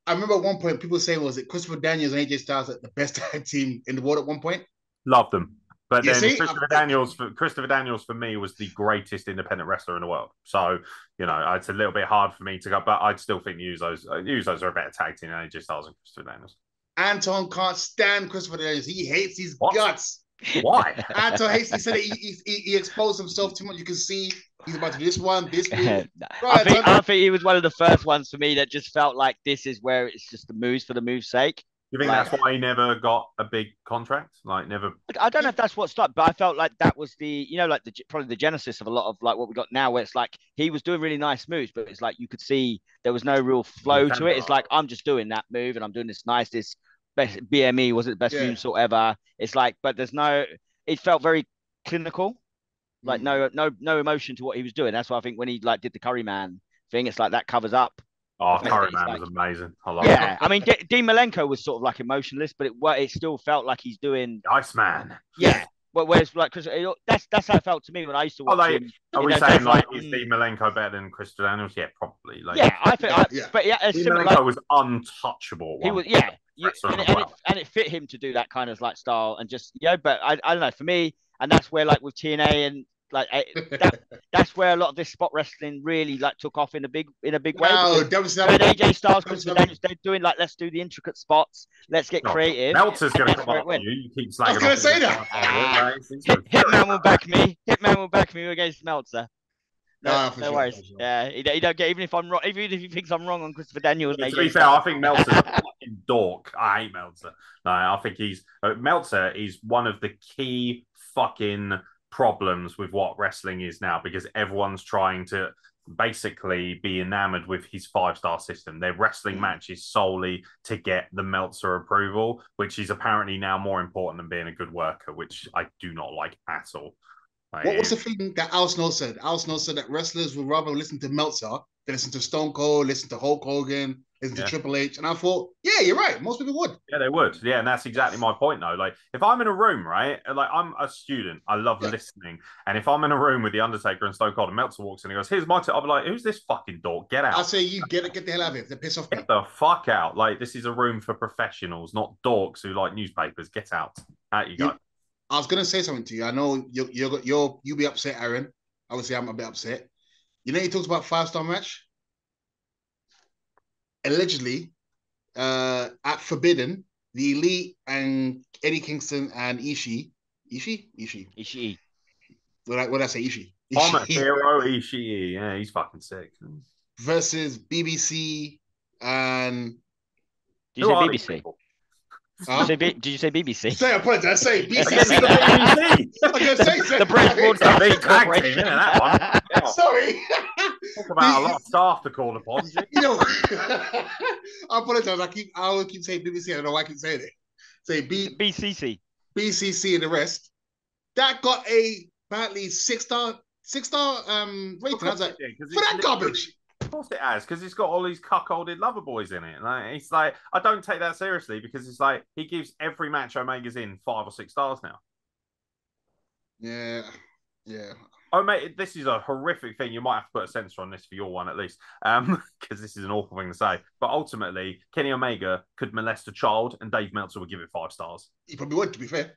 remember at one point people saying, "Was it Christopher Daniels and A J Styles like the best tag team in the world?" At one point, love them, but you then see? Christopher I'm... Daniels, for, Christopher Daniels for me was the greatest independent wrestler in the world. So you know, it's a little bit hard for me to go, but I'd still think the Usos, the Usos are a better tag team than A J Styles and Christopher Daniels. Anton can't stand Christopher Daniels. He hates his what? guts. Why? Anton hates. He said he, he, he exposed himself too much. You can see he's about to do this one, this one. Right, I, think, I think he was one of the first ones for me that just felt like this is where it's just the moves for the move's sake. You think like, that's why he never got a big contract? Like never. I don't know if that's what started, but I felt like that was the, you know, like the probably the genesis of a lot of like what we got now, where it's like he was doing really nice moves, but it's like you could see there was no real flow to it. It's like I'm just doing that move and I'm doing this nice, this best B M E was it the best yeah. moonsault ever? It's like, but there's no. It felt very clinical, like mm. no, no, no emotion to what he was doing. That's why I think when he like did the Curry Man thing, it's like that covers up. Oh, Curry Man was amazing. I love yeah, it. I mean, D- Dean Malenko was sort of like emotionless, but it it still felt like he's doing Iceman. Yeah, but whereas like Chris, it, that's that's how it felt to me when I used to watch. Oh, like, him, are we know, saying like, like is Dean Malenko better than Chris Daniels? Yeah, probably. Like, yeah, I think. Yeah, I, yeah. But yeah, Dean Malenko like, was untouchable. He was yeah, you, and, it, and, it, and it fit him to do that kind of like style and just yeah. You know, but I I don't know for me, and that's where like with T N A and. Like I, that, that's where a lot of this spot wrestling really like took off in a big in a big way. No, W C W, A J Styles, Christopher Daniels, they're doing like let's do the intricate spots, let's get oh, creative. Meltzer's gonna come up you. You keep slagging. I was gonna say that. Ah, Hitman will back me. Hitman will back me against Meltzer. No, no, no sure, worries. Sure. Yeah, he, he don't get even if I'm wrong. Even if he thinks I'm wrong on Christopher Daniels. Yeah, to be fair, I think Meltzer's a fucking dork. I hate Meltzer. No, I think he's uh, Meltzer is one of the key fucking. Problems with what wrestling is now because everyone's trying to basically be enamored with his five-star system. Their wrestling match is solely to get the Meltzer approval, which is apparently now more important than being a good worker, which I do not like at all. Like, what was the thing that Al Snow said? Al Snow said that wrestlers would rather listen to Meltzer than listen to Stone Cold, listen to Hulk Hogan, listen yeah. to Triple H. And I thought, yeah, you're right. Most people would. Yeah, they would. Yeah, and that's exactly my point, though. Like, if I'm in a room, right, like, I'm a student. I love yeah. listening. And if I'm in a room with The Undertaker and Stone Cold and Meltzer walks in and goes, here's my tip, I'll be like, who's this fucking dork? Get out. I'll say, you get it, get the hell out of here. They're pissed off. Get me. the fuck out. Like, this is a room for professionals, not dorks who like newspapers. Get out. Out you go. You- I was gonna say something to you. I know you're you're you're you'll be upset, Aeron. I would say I'm a bit upset. You know he talks about five star match. Allegedly, uh, at Forbidden, the Elite and Eddie Kingston and Ishii, Ishii, Ishii, Ishii. What I, what I say, Ishii. I'm a hero, Ishii. Yeah, he's fucking sick. Versus B B C and. Did you say B B C? Huh? Did, you say B- did you say B B C? Say I apologize. Say B B C. The British Broadcasting Corporation. Team, that one. Yeah. Sorry. Talk about a lot of staff to call upon. You know, I apologize. I keep, I always keep saying B B C. I don't know why I keep saying it. Say B- BCC, BCC, and the rest. That got a apparently six star, six star um rating. I was like, for that garbage. Of course it has, because it's got all these cuckolded lover boys in it. Like it's like I don't take that seriously because it's like he gives every match Omega's in five or six stars now. Yeah, yeah. Oh mate, this is a horrific thing. You might have to put a censor on this for your one at least, um, because this is an awful thing to say. But ultimately, Kenny Omega could molest a child, and Dave Meltzer would give it five stars. He probably would, to be fair.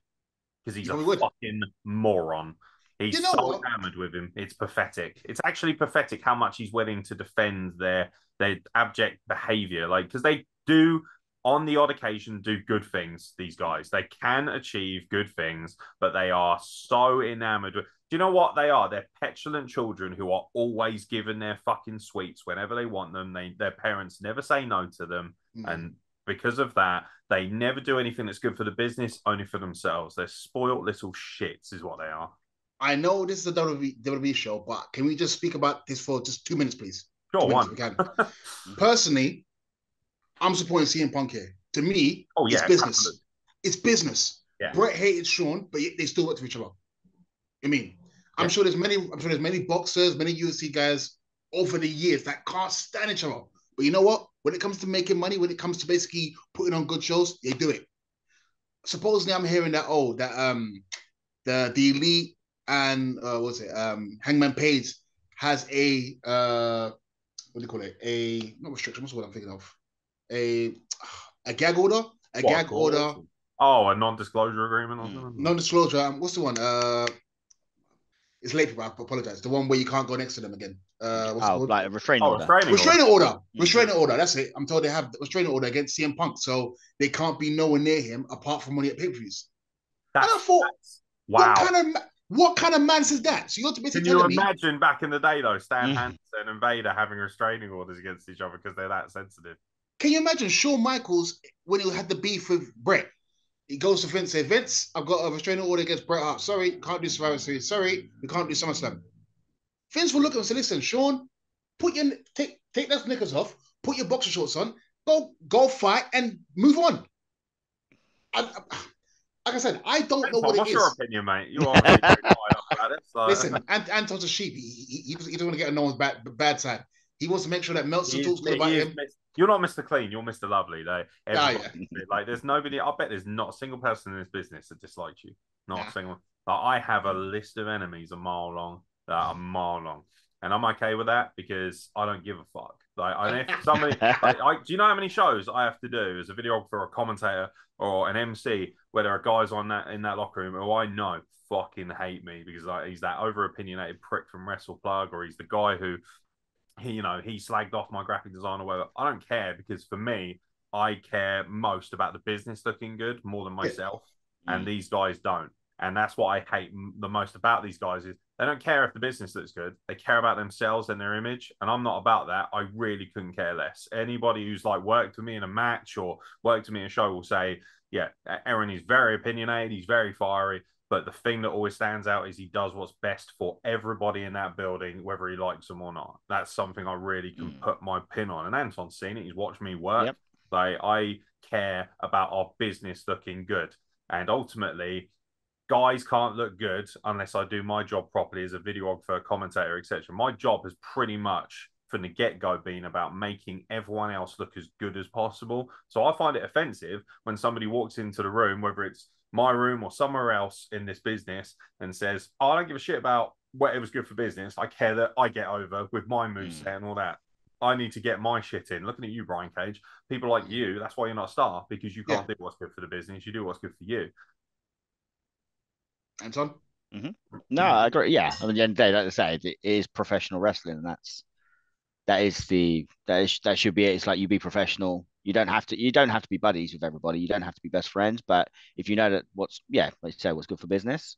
because he's yeah, a fucking moron. He's you know so what? hammered with him. It's pathetic. It's actually pathetic how much he's willing to defend their their abject behavior. Like, because they do, on the odd occasion, do good things, these guys. They can achieve good things, but they are so enamored with... Do you know what they are? They're petulant children who are always given their fucking sweets whenever they want them. They, their parents never say no to them. Mm. And because of that, they never do anything that's good for the business, only for themselves. They're spoiled little shits is what they are. I know this is a W W E show, but can we just speak about this for just two minutes, please? Sure, one. We can. Personally, I'm supporting C M Punk here. To me, oh, yeah, it's business. Absolutely. It's business. Yeah. Brett hated Shawn, but they still work for each other. I mean, I'm yeah. sure there's many. I'm sure there's many boxers, many U F C guys over the years that can't stand each other. But you know what? When it comes to making money, when it comes to basically putting on good shows, they do it. Supposedly, I'm hearing that oh, that um, the the Elite and uh, what's it? Um, Hangman Page has a uh, what do you call it? A not restriction. What's the word I'm thinking of? A a gag order, a what? gag order. Oh, a non-disclosure agreement or something. Non-disclosure. Um, what's the one? Uh, it's late, people. I apologize. The one where you can't go next to them again. Uh, what's oh, like a restraining oh, order. Restraining, restraining order. order. Restraining order. That's it. I'm told they have a restraining order against C M Punk, so they can't be nowhere near him apart from when he at pay-per-views. And I thought, wow. What kind of what kind of man is that? So you have to basically. Can you imagine me, back in the day though, Stan mm. Hansen and Vader having restraining orders against each other because they're that sensitive? Can you imagine Shawn Michaels when he had the beef with Brett? He goes to Vince and says, Vince, I've got a restraining order against Bret Hart. Sorry, can't do Survivor Series. Sorry, we can't do SummerSlam. Vince will look at him and say, listen, Shawn, put your take take those knickers off, put your boxer shorts on, go go fight and move on. I, I, like I said, I don't Anton, know what it what's is. What's your opinion, mate? You are really tired about it. So. Listen, Ant Anton's a sheep. He, he, he doesn't want to get on no one's bad, bad side. He wants to make sure that Meltzer talks good about him. You're not Mister Clean, you're Mister Lovely. Like, oh, yeah. like, there's nobody, I bet there's not a single person in this business that dislikes you. Not yeah. a single. Like, I have a list of enemies a mile long, uh, a mile long. And I'm okay with that because I don't give a fuck. Like, I if somebody, like, I, do you know how many shows I have to do as a videographer, a commentator, or an M C where there are guys on that in that locker room who I know fucking hate me because like he's that over opinionated prick from WrestlePlug, or he's the guy who. He, you know, he slagged off my graphic designer. Whatever. I don't care because for me, I care most about the business looking good more than myself. Yeah. And mm. these guys don't. And that's what I hate the most about these guys is they don't care if the business looks good. They care about themselves and their image. And I'm not about that. I really couldn't care less. Anybody who's like worked with me in a match or worked with me in a show will say, yeah, Aeron is very opinionated. He's very fiery. But the thing that always stands out is he does what's best for everybody in that building, whether he likes them or not. That's something I really can mm. put my pin on. And Anton's seen it. He's watched me work. Yep. Like, I care about our business looking good. And ultimately, guys can't look good unless I do my job properly as a videographer, commentator, et cetera. My job has pretty much, from the get-go, been about making everyone else look as good as possible. So I find it offensive when somebody walks into the room, whether it's my room or somewhere else in this business, and says, oh, I don't give a shit about what it was good for business. I care that I get over with my moveset mm. and all that. I need to get my shit in. Looking at you, Brian Cage, people like you, that's why you're not a star, because you can't yeah. do what's good for the business. You do what's good for you. Anton? Mm-hmm. No, I agree. Yeah. I mean, at the end of the day, like I say, it is professional wrestling, and that's, that is the, that is, that should be it. It's like, you be professional. You don't have to. You don't have to be buddies with everybody. You don't have to be best friends. But if you know that what's yeah, like you say, what's good for business,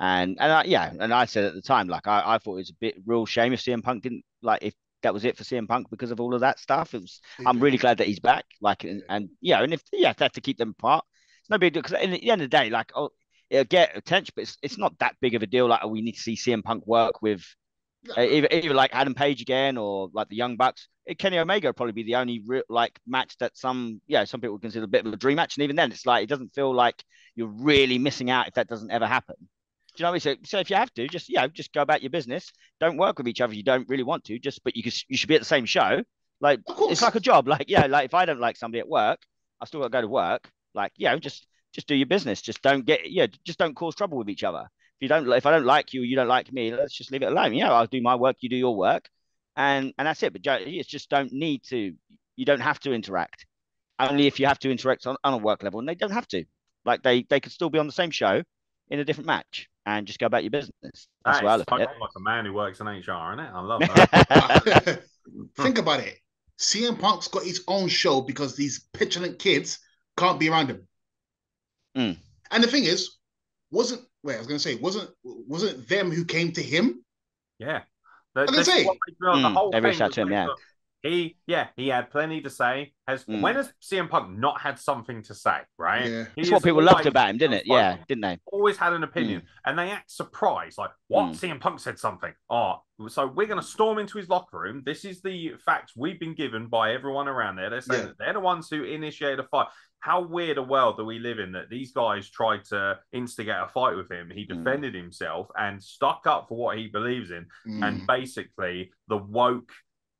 and and I, yeah, and I said at the time, like I, I thought it was a bit real shame if C M Punk didn't, like if that was it for C M Punk because of all of that stuff. It was. Yeah. I'm really glad that he's back. Like and, and yeah, and if yeah, they have to keep them apart. It's no big deal because at the end of the day, like oh, it'll get attention, but it's it's not that big of a deal. Like oh, we need to see C M Punk work with. No. Either, either like Adam Page again or like the Young Bucks. Kenny Omega would probably be the only real, like match that some yeah some people consider a bit of a dream match, and even then it's like it doesn't feel like you're really missing out if that doesn't ever happen. Do you know what I mean? So, so if you have to, just yeah, just go about your business. Don't work with each other if you don't really want to. Just but you could, you should be at the same show. Like it's like a job. Like yeah, like if I don't like somebody at work, I still got to go to work. Like yeah, just just do your business. Just don't get yeah, just don't cause trouble with each other. If you don't, if I don't like you, you don't like me. Let's just leave it alone. You know, I'll do my work, you do your work, and and that's it. But it's just don't need to. You don't have to interact. Only if you have to interact on, on a work level, and they don't have to. Like they they could still be on the same show in a different match and just go about your business. That's that what I look at it. Like a man who works in H R, isn't it? I love that. Think about it. C M Punk's got his own show because these petulant kids can't be around him. Mm. And the thing is, wasn't wait, I was going to say, wasn't wasn't them who came to him? Yeah, the, I can say mm, the whole they reached out to him. Yeah, he yeah he had plenty to say. Has mm. when has C M Punk not had something to say? Right, yeah. That's what people loved about him, didn't it? Yeah, didn't they? Always had an opinion, mm. and they act surprised, like what mm. C M Punk said something. Oh, so we're going to storm into his locker room. This is the facts we've been given by everyone around there. They're saying yeah. that they're the ones who initiated a fight. How weird a world that we live in that these guys tried to instigate a fight with him. He defended mm. himself and stuck up for what he believes in. Mm. And basically the woke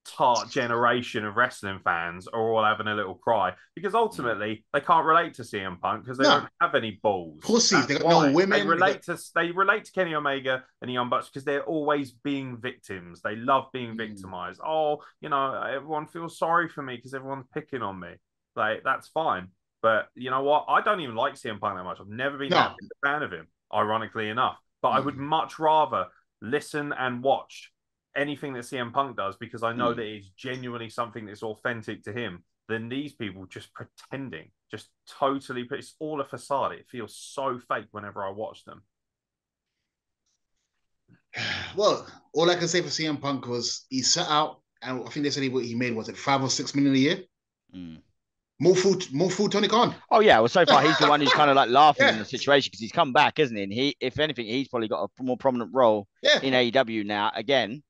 tart generation of wrestling fans are all having a little cry because ultimately mm. they can't relate to C M Punk because they no. don't have any balls. Pussies, they got why. no women. They relate got... to they relate to Kenny Omega and the Young Bucks because they're always being victims. They love being mm. victimized. Oh, you know, everyone feels sorry for me because everyone's picking on me. Like, that's fine. But you know what? I don't even like C M Punk that much. I've never been no. that big a fan of him, ironically enough. But mm. I would much rather listen and watch anything that C M Punk does because I know mm. that it's genuinely something that's authentic to him than these people just pretending, just totally. It's all a facade. It feels so fake whenever I watch them. Well, all I can say for C M Punk was he set out, and I think they said he, what he made was it five or six million a year. Mm. More food, more food, Tony Khan. Oh, yeah. Well, so far, he's the one who's kind of like laughing yeah. in the situation because he's come back, isn't he? And he, if anything, he's probably got a more prominent role yeah. in A E W now again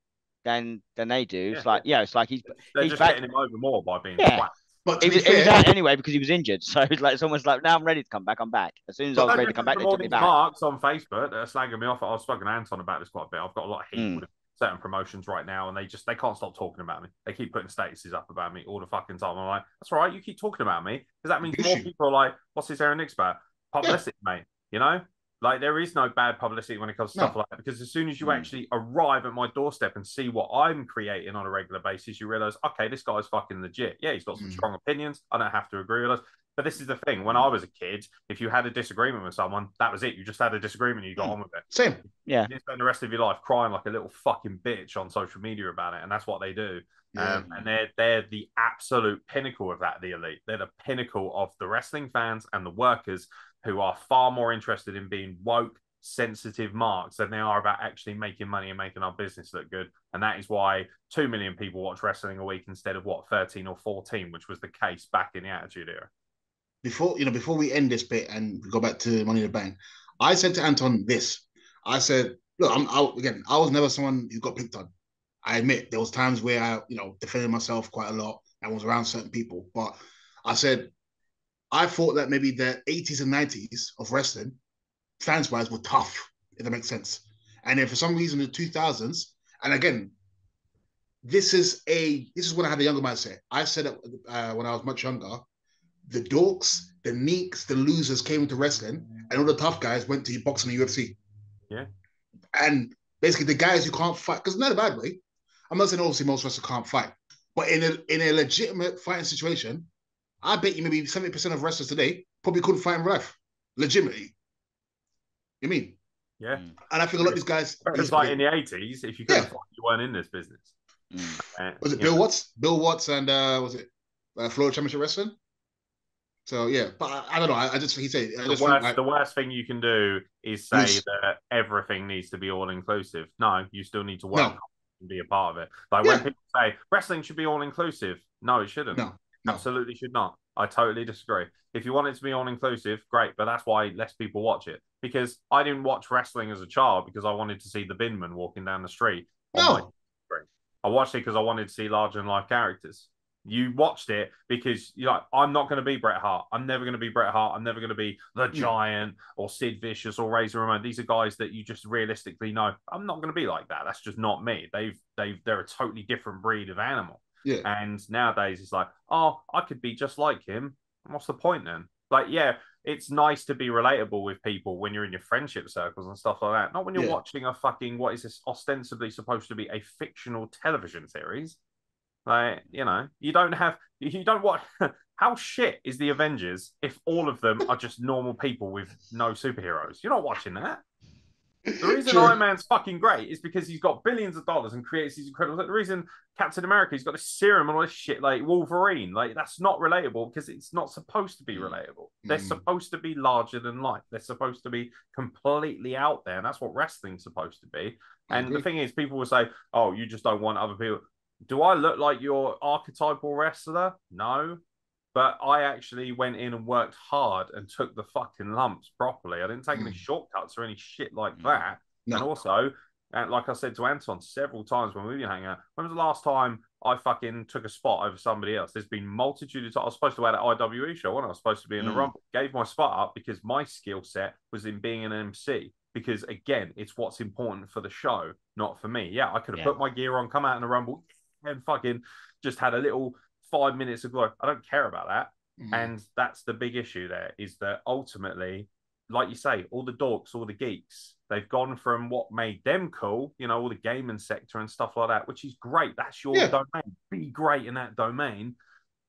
than than they do. Yeah. It's like, yeah, it's like he's They're he's just back... getting him over more by being yeah. flat. But it was, fair... it was out anyway because he was injured. So it's like, it's almost like, now I'm ready to come back. I'm back. As soon as but I was ready to come back, they took me back. Marks on Facebook that are slagging me off. I was spoken to Anton about this quite a bit. I've got a lot of heat mm. with certain promotions right now, and they just they can't stop talking about me. They keep putting statuses up about me all the fucking time. I'm like, that's all right, you keep talking about me because that means more people are like, what's this Aeron Nix about? Publicity, yeah. mate. You know, like there is no bad publicity when it comes to no. stuff like that because as soon as you mm. actually arrive at my doorstep and see what I'm creating on a regular basis, you realize, okay, this guy's fucking legit. Yeah, he's got some mm. strong opinions. I don't have to agree with us. But this is the thing. When I was a kid, if you had a disagreement with someone, that was it. You just had a disagreement and you got mm. on with it. Same. Yeah. You didn't spend the rest of your life crying like a little fucking bitch on social media about it. And that's what they do. Yeah. Um, and they're, they're the absolute pinnacle of that, the elite. They're the pinnacle of the wrestling fans and the workers who are far more interested in being woke, sensitive marks than they are about actually making money and making our business look good. And that is why two million people watch wrestling a week instead of, what, thirteen or fourteen, which was the case back in the Attitude Era. Before you know, before we end this bit and go back to Money in the Bank, I said to Anton this. I said, look, I'm out again. I was never someone who got picked on. I admit there was times where I, you know, defended myself quite a lot and was around certain people. But I said, I thought that maybe the eighties and nineties of wrestling, fans-wise, were tough, if that makes sense. And then for some reason, the two thousands, and again, this is a this is when I had a younger mindset. I said it uh, when I was much younger. The dorks, the neeks, the losers came into wrestling, and all the tough guys went to boxing and U F C. Yeah. And basically, the guys who can't fight, because not in a bad way. I'm not saying obviously most wrestlers can't fight, but in a in a legitimate fighting situation, I bet you maybe seventy percent of wrestlers today probably couldn't fight in real life, legitimately. You mean? Yeah. And I think a lot of these guys. It's like in the eighties, if you couldn't yeah. fight, you weren't in this business. Mm. Uh, was it Bill know. Watts? Bill Watts and uh, was it uh, Florida Championship Wrestling? So, yeah, but I, I don't know. I, I just, he said, I the, just worst, like, the worst thing you can do is say yes. that everything needs to be all inclusive. No, you still need to work no. on it and be a part of it. Like yeah. when people say wrestling should be all inclusive, no, it shouldn't. No, no. Absolutely should not. I totally disagree. If you want it to be all inclusive, great, but that's why less people watch it. Because I didn't watch wrestling as a child because I wanted to see the binman walking down the street. No. I watched it because I wanted to see larger than life characters. You watched it because you're like, I'm not going to be Bret Hart. I'm never going to be Bret Hart. I'm never going to be The Giant or Sid Vicious or Razor Ramon. These are guys that you just realistically know, I'm not going to be like that. That's just not me. They've, they've, they're a totally different breed of animal. Yeah. And nowadays it's like, oh, I could be just like him. What's the point then? Like, yeah, it's nice to be relatable with people when you're in your friendship circles and stuff like that. Not when you're yeah. watching a fucking, what is this ostensibly supposed to be a fictional television series. Like, you know, you don't have, you don't watch, How shit is the Avengers if all of them are just normal people with no superheroes? You're not watching that. The reason True. Iron Man's fucking great is because he's got billions of dollars and creates these incredible... The reason Captain America, he's got this serum and all this shit, like Wolverine, like that's not relatable because it's not supposed to be relatable. Mm. They're supposed to be larger than life. They're supposed to be completely out there, and that's what wrestling's supposed to be. And mm-hmm. the thing is, people will say, oh, you just don't want other people... Do I look like your archetypal wrestler? No. But I actually went in and worked hard and took the fucking lumps properly. I didn't take mm. any shortcuts or any shit like that. No. And also, and like I said to Anton several times when we were hanging out, when was the last time I fucking took a spot over somebody else? There's been multitude of times. I was supposed to be at an I W E show, wasn't I? I was supposed to be in mm. the Rumble. Gave my spot up because my skill set was in being an M C. Because, again, it's what's important for the show, not for me. Yeah, I could have yeah. put my gear on, come out in the Rumble, and fucking just had a little... Five minutes of glory. I don't care about that. Mm-hmm. And that's the big issue there, is that ultimately, like you say, all the dorks, all the geeks, they've gone from what made them cool, you know, all the gaming sector and stuff like that, which is great. That's your yeah. domain. Be great in that domain.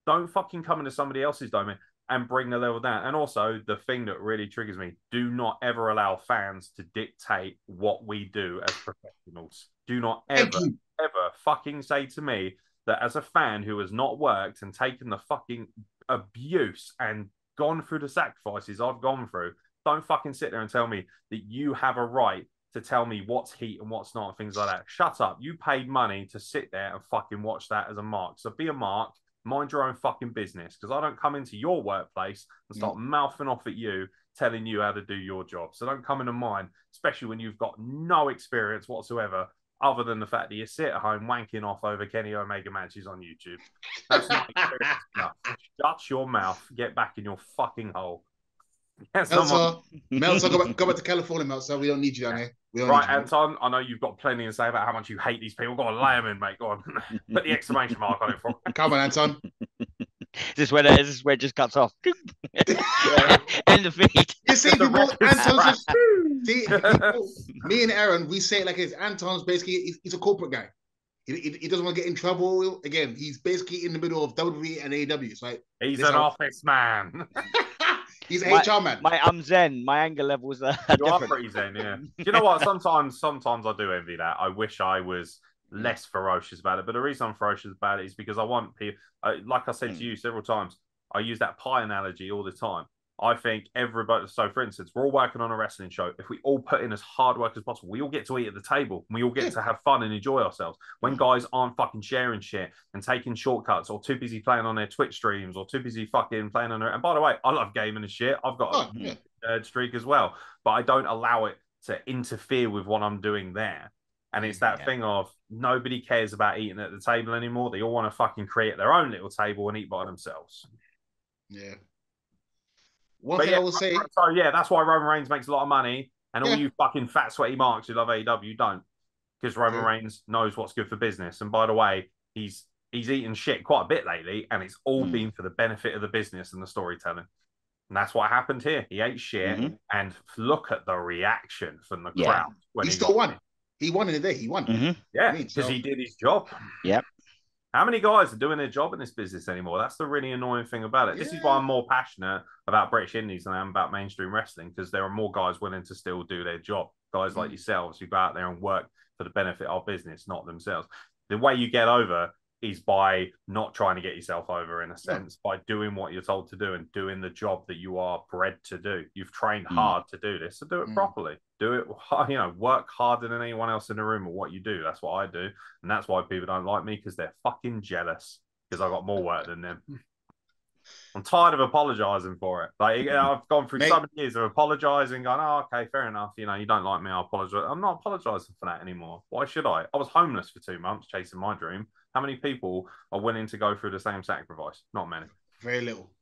Don't fucking come into somebody else's domain and bring the level down. And also, the thing that really triggers me, do not ever allow fans to dictate what we do as professionals. Do not ever, ever fucking say to me that as a fan who has not worked and taken the fucking abuse and gone through the sacrifices I've gone through, don't fucking sit there and tell me that you have a right to tell me what's heat and what's not and things like that. Shut up. You paid money to sit there and fucking watch that as a mark. So be a mark. Mind your own fucking business, because I don't come into your workplace and start mm. mouthing off at you, telling you how to do your job. So don't come into mine, especially when you've got no experience whatsoever, other than the fact that you sit at home wanking off over Kenny Omega matches on YouTube. That's not experience enough. Shut your mouth. Get back in your fucking hole. Mel, someone... go, go back to California, Mel, so we don't need you down here. We don't right, need you, Anton, I know you've got plenty to say about how much you hate these people. Go on, lay them in, mate. Go on. Put the exclamation mark on it for me. Come on, Anton. Is this, where it, is this where it just cuts off? End of feed. You see, you want Anton's just, see, people, me and Aeron, we say it like this. Anton's basically, he's a corporate guy. He, he, he doesn't want to get in trouble. Again, he's basically in the middle of W W E and A E W. It's like, he's an how... office man. He's an H R man. My, I'm zen. My anger levels are You different. Are pretty zen, yeah. Do you know what? Sometimes, sometimes I do envy that. I wish I was less ferocious about it, but the reason I'm ferocious about it is because I want people, uh, like I said mm. to you several times, I use that pie analogy all the time. I think everybody, so for instance, we're all working on a wrestling show. If we all put in as hard work as possible, we all get to eat at the table. We all get yeah. to have fun and enjoy ourselves. When guys aren't fucking sharing shit and taking shortcuts or too busy playing on their Twitch streams or too busy fucking playing on their... And by the way, I love gaming and shit. I've got oh, a yeah. nerd streak as well, but I don't allow it to interfere with what I'm doing there. And it's that yeah. thing of nobody cares about eating at the table anymore. They all want to fucking create their own little table and eat by themselves. Yeah. One but thing yeah, I will say... So, yeah, that's why Roman Reigns makes a lot of money. And yeah. all you fucking fat, sweaty marks who love A E W don't. Because Roman yeah. Reigns knows what's good for business. And by the way, he's he's eaten shit quite a bit lately. And it's all mm. been for the benefit of the business and the storytelling. And that's what happened here. He ate shit. Mm-hmm. And look at the reaction from the yeah. crowd. When he, he still won it. He won in a day. He won. Mm-hmm. Yeah, because I mean, so... he did his job. Yep. How many guys are doing their job in this business anymore? That's the really annoying thing about it. Yeah. This is why I'm more passionate about British Indies than I am about mainstream wrestling, because there are more guys willing to still do their job. Guys mm-hmm. like yourselves who go out there and work for the benefit of business, not themselves. The way you get over is by not trying to get yourself over, in a sense, yeah. by doing what you're told to do and doing the job that you are bred to do. You've trained mm. hard to do this, so do it mm. properly. Do it, you know, work harder than anyone else in the room at what you do. That's what I do, and that's why people don't like me, because they're fucking jealous because I got more work than them. I'm tired of apologizing for it. Like, you know, I've gone through Mate. so many years of apologizing, going, oh, okay, fair enough. You know, you don't like me, I apologize. I'm not apologizing for that anymore. Why should I? I was homeless for two months chasing my dream. How many people are willing to go through the same sacrifice? Not many. Very little.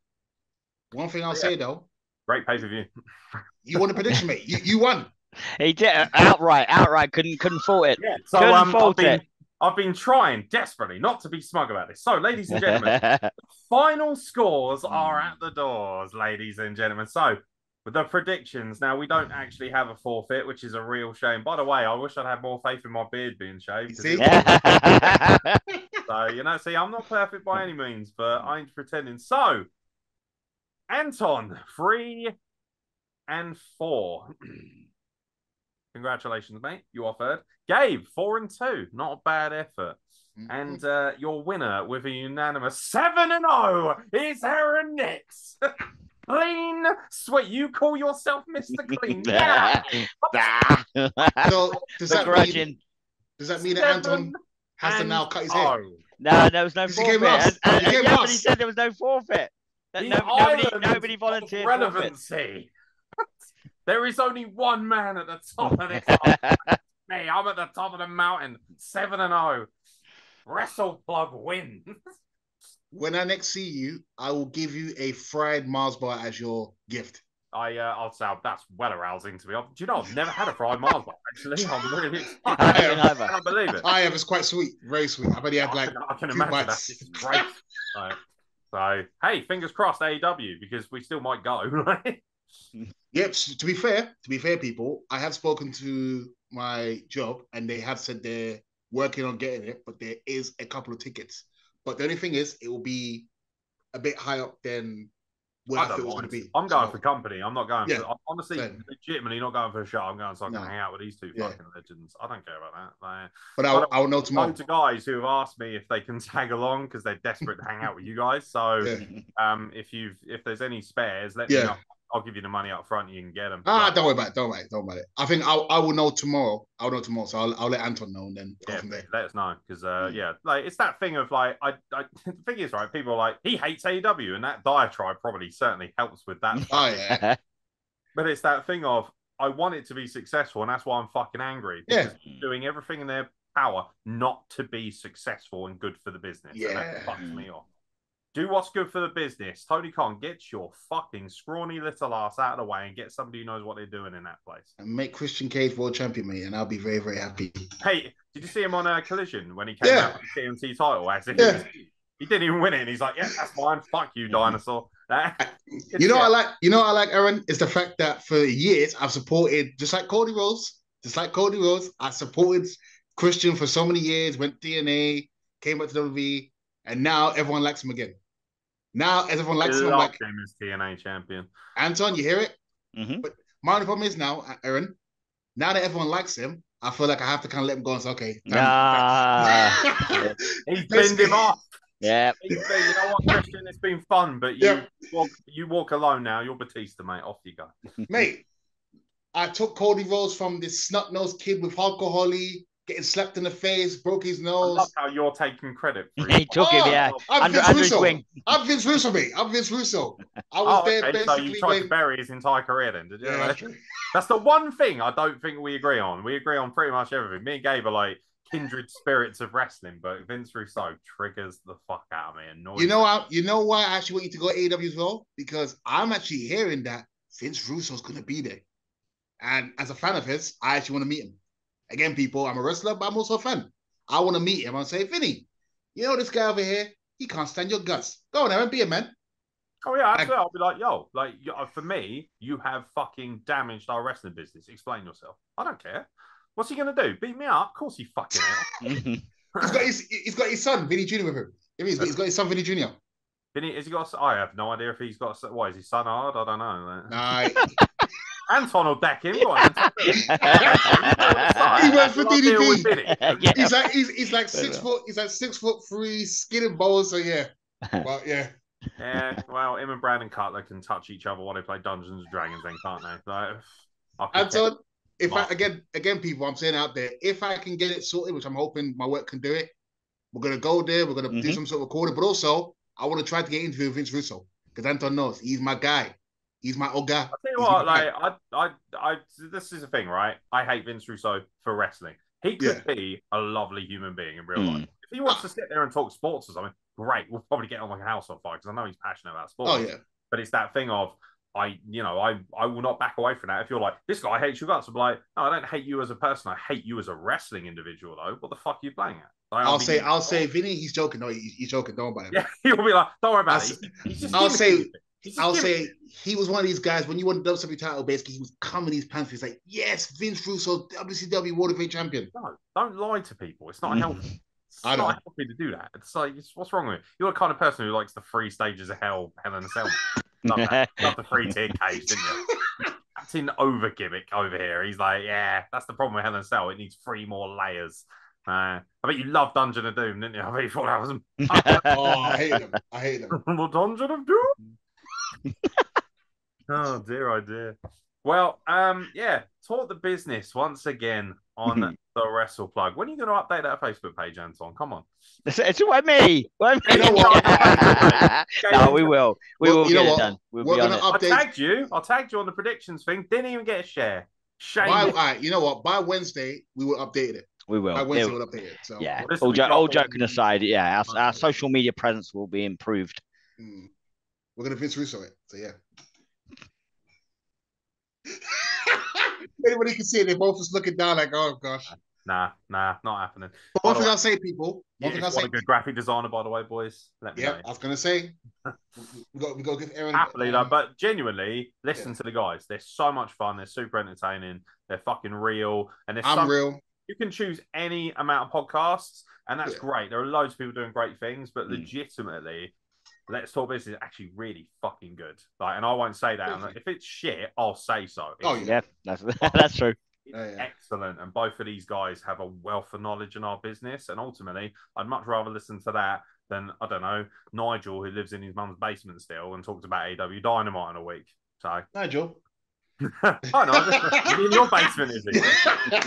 One thing I'll yeah. say, though. Great pay-per-view. You won a prediction, mate. You, you won. He did. Outright, outright. Couldn't, couldn't fault it. Yeah. So, couldn't um, fault I've been, it. I've been trying desperately not to be smug about this. So, ladies and gentlemen, final scores are at the doors, ladies and gentlemen. So, with the predictions, now we don't actually have a forfeit, which is a real shame. By the way, I wish I'd had more faith in my beard being shaved. You see? So So, you know, see, I'm not perfect by any means, but I ain't pretending. So, Anton, three and four. Congratulations, mate. You are third. Gabe, four and two. Not a bad effort. Mm-hmm. And uh, your winner with a unanimous seven and oh is Aeron Nix. Clean, sweet. You call yourself Mister Clean? Yeah. So does that mean? Does that mean that Anton has to now cut his hair? No, there was no forfeit. And, and, and, yeah, but he said there was no forfeit. That no, nobody, nobody volunteered. Relevancy. There is only one man at the top of this. Hey, I'm at the top of the mountain. Seven and oh. WrestlePlug wins. When I next see you, I will give you a fried Mars bar as your gift. I, uh, I'll say that's well arousing to me. Do you know, I've never had a fried Mars bar, actually. I'm really excited. I haven't either. I can't believe it. I have. It's quite sweet. Very sweet. I've only had like I can, I can two imagine bites. That. It's great. so, so, hey, fingers crossed, A E W, because we still might go. Right? Yep. To be fair, to be fair, people, I have spoken to my job, and they have said they're working on getting it, but there is a couple of tickets. But the only thing is, it will be a bit higher up than where I, I thought it was going to be. I'm going so, for company. I'm not going yeah, for... I'm honestly, same. legitimately not going for a shot. I'm going so I can no. hang out with these two yeah. fucking legends. I don't care about that. Like, but I'll, I'll know tomorrow. Loads of guys who have asked me if they can tag along because they're desperate to hang out with you guys. So yeah. um, if you've if there's any spares, let yeah. me know. I'll give you the money up front and you can get them. Ah, but, don't worry about it. Don't worry about it. Don't worry about it. I think I'll, I will know tomorrow. I'll know tomorrow. So I'll, I'll let Anton know and then go yeah, from there. Let us know. Because, uh, mm. yeah, like it's that thing of like, I, I the thing is, right, people are like, he hates A E W. And that diatribe probably certainly helps with that. Oh, yeah. But it's that thing of, I want it to be successful. And that's why I'm fucking angry. Yeah. Doing everything in their power not to be successful and good for the business. Yeah. And that fucks me off. Do what's good for the business. Tony Khan, get your fucking scrawny little ass out of the way and get somebody who knows what they're doing in that place. And make Christian Cage world champion, mate, and I'll be very, very happy. Hey, did you see him on uh, Collision when he came yeah. out with the T M T title? As if yeah. he, was, he didn't even win it, and he's like, yeah, that's mine. Fuck you, dinosaur. you know yeah. I like You know what I like, Aeron? It's the fact that for years I've supported, just like Cody Rhodes, just like Cody Rhodes, I supported Christian for so many years, went T N A, came back to W W E, and now everyone likes him again. Now everyone likes him. Like, him as T N A champion. Anton, you hear it? Mm-hmm. But my only problem is now, Aeron, now that everyone likes him, I feel like I have to kind of let him go and say, okay. Nah. He's pinned him off. Yeah. He's been, you know what, Christian? It's been fun, but you, yep. walk, you walk alone now. You're Batista, mate. Off you go. Mate, I took Cody Rhodes from this snot-nosed kid with alcohol-y, getting slapped in the face, broke his nose. I love how you're taking credit for it. He took oh, him, yeah. I'm Vince Under, Russo. Wing. I'm Vince Russo, mate. I'm Vince Russo. I was oh, there okay. basically. So you tried when... to bury his entire career then, did you? Yeah. That's the one thing I don't think we agree on. We agree on pretty much everything. Me and Gabe are like kindred spirits of wrestling, but Vince Russo triggers the fuck out of me. Annoying. You know I, You know why I actually want you to go to A E W as well? Because I'm actually hearing that Vince Russo's going to be there. And as a fan of his, I actually want to meet him. Again, people, I'm a wrestler, but I'm also a fan. I want to meet him and say, Vinny, you know this guy over here? He can't stand your guts. Go on, Aeron, be a man. Oh, yeah, absolutely. I'll be like, yo, like for me, you have fucking damaged our wrestling business. Explain yourself. I don't care. What's he going to do? Beat me up? Of course he fucking is. he's, got his, he's got his son, Vinny Junior with him. He's got, he's got his son, Vinny Junior. Vinny, has he got a, I have no idea if he's got a, what, is his son hard? I don't know. Nah. Anton will deck him. Go on, Anton. He went for D D P. Yeah. He's like he's, he's like six foot. He's like six foot three, skin and bones. So yeah, well yeah. Yeah, well, him and Brandon Cutler can touch each other while they play Dungeons and Dragons, then can't they? So, Anton, if I, again, again, people, I'm saying out there, if I can get it sorted, which I'm hoping my work can do it, we're gonna go there. We're gonna mm-hmm. do some sort of recording, but also I want to try to get interview with Vince Russo because Anton knows he's my guy. He's my old guy. I tell you He's what, like guy. I, I, I, this is the thing, right? I hate Vince Russo for wrestling. He could yeah. be a lovely human being in real mm. life. If he wants to sit there and talk sports or something, great. We'll probably get on like a house on fire because I know he's passionate about sports. Oh yeah. But it's that thing of I, you know, I, I will not back away from that. If you're like this guy hates your guts, I'm like, no, I don't hate you as a person. I hate you as a wrestling individual, though. What the fuck are you playing at? Like, I'll, I'll say, I'll say, Vinny, he's joking. No, he's, he's joking. Don't worry about it. Yeah, he'll be like, don't worry about I'll it. He's just I'll say. It. I'll say he was one of these guys when you won the W C W title, basically he was coming in his pants. He's like, yes, Vince Russo, W C W World Heavyweight Champion. No, don't lie to people. It's not mm. helpful. I don't. Not happy to do that. It's like, it's, what's wrong with it? You're the kind of person who likes the three stages of hell, hell in a cell. Love that. Love the three tier cage, didn't you? That's an over gimmick over here. He's like, yeah, that's the problem with Hell in a Cell. It needs three more layers. Uh, I bet you loved Dungeon of Doom, didn't you? I bet you thought that was. A... oh, I hate them. I hate them. The Dungeon of Doom. Oh dear, oh dear. Well, um, yeah, talk the business once again on the WrestlePlug. When are you going to update that Facebook page, Anton? Come on. It's, it's what me. What me. You know what? No, we will. We well, will get it done. We'll We're be gonna on update... I tagged you. I tagged you on the predictions thing. Didn't even get a share. Shame. By, all right, you know what? By Wednesday, we will update it. We will. By Wednesday, it, we'll update it. So. Yeah. All, jo- all joking aside, yeah, our, our social media presence will be improved. Mm. We're going to Vince Russo it. So, yeah. Anybody can see it. They both just looking down like, oh gosh. Nah, nah, not happening. But one thing I'll say, people. One thing I'll say. A good graphic designer, by the way, boys. Let me know. Yeah, I was gonna say. we got we got to give Aeron. Happily, though, but genuinely, listen yeah. to the guys. They're so much fun. They're super entertaining. They're fucking real. And they're I'm some, real. You can choose any amount of podcasts, and that's yeah. great. There are loads of people doing great things, but mm. legitimately. Let's Talk Business is actually really fucking good. Like, and I won't say that. Like, if it's shit, I'll say so. It's, oh, yeah. That's, that's true. It's oh, yeah. excellent. And both of these guys have a wealth of knowledge in our business. And ultimately, I'd much rather listen to that than, I don't know, Nigel, who lives in his mum's basement still and talks about A E W Dynamite in a week. So Nigel. oh, no. In your basement, is it?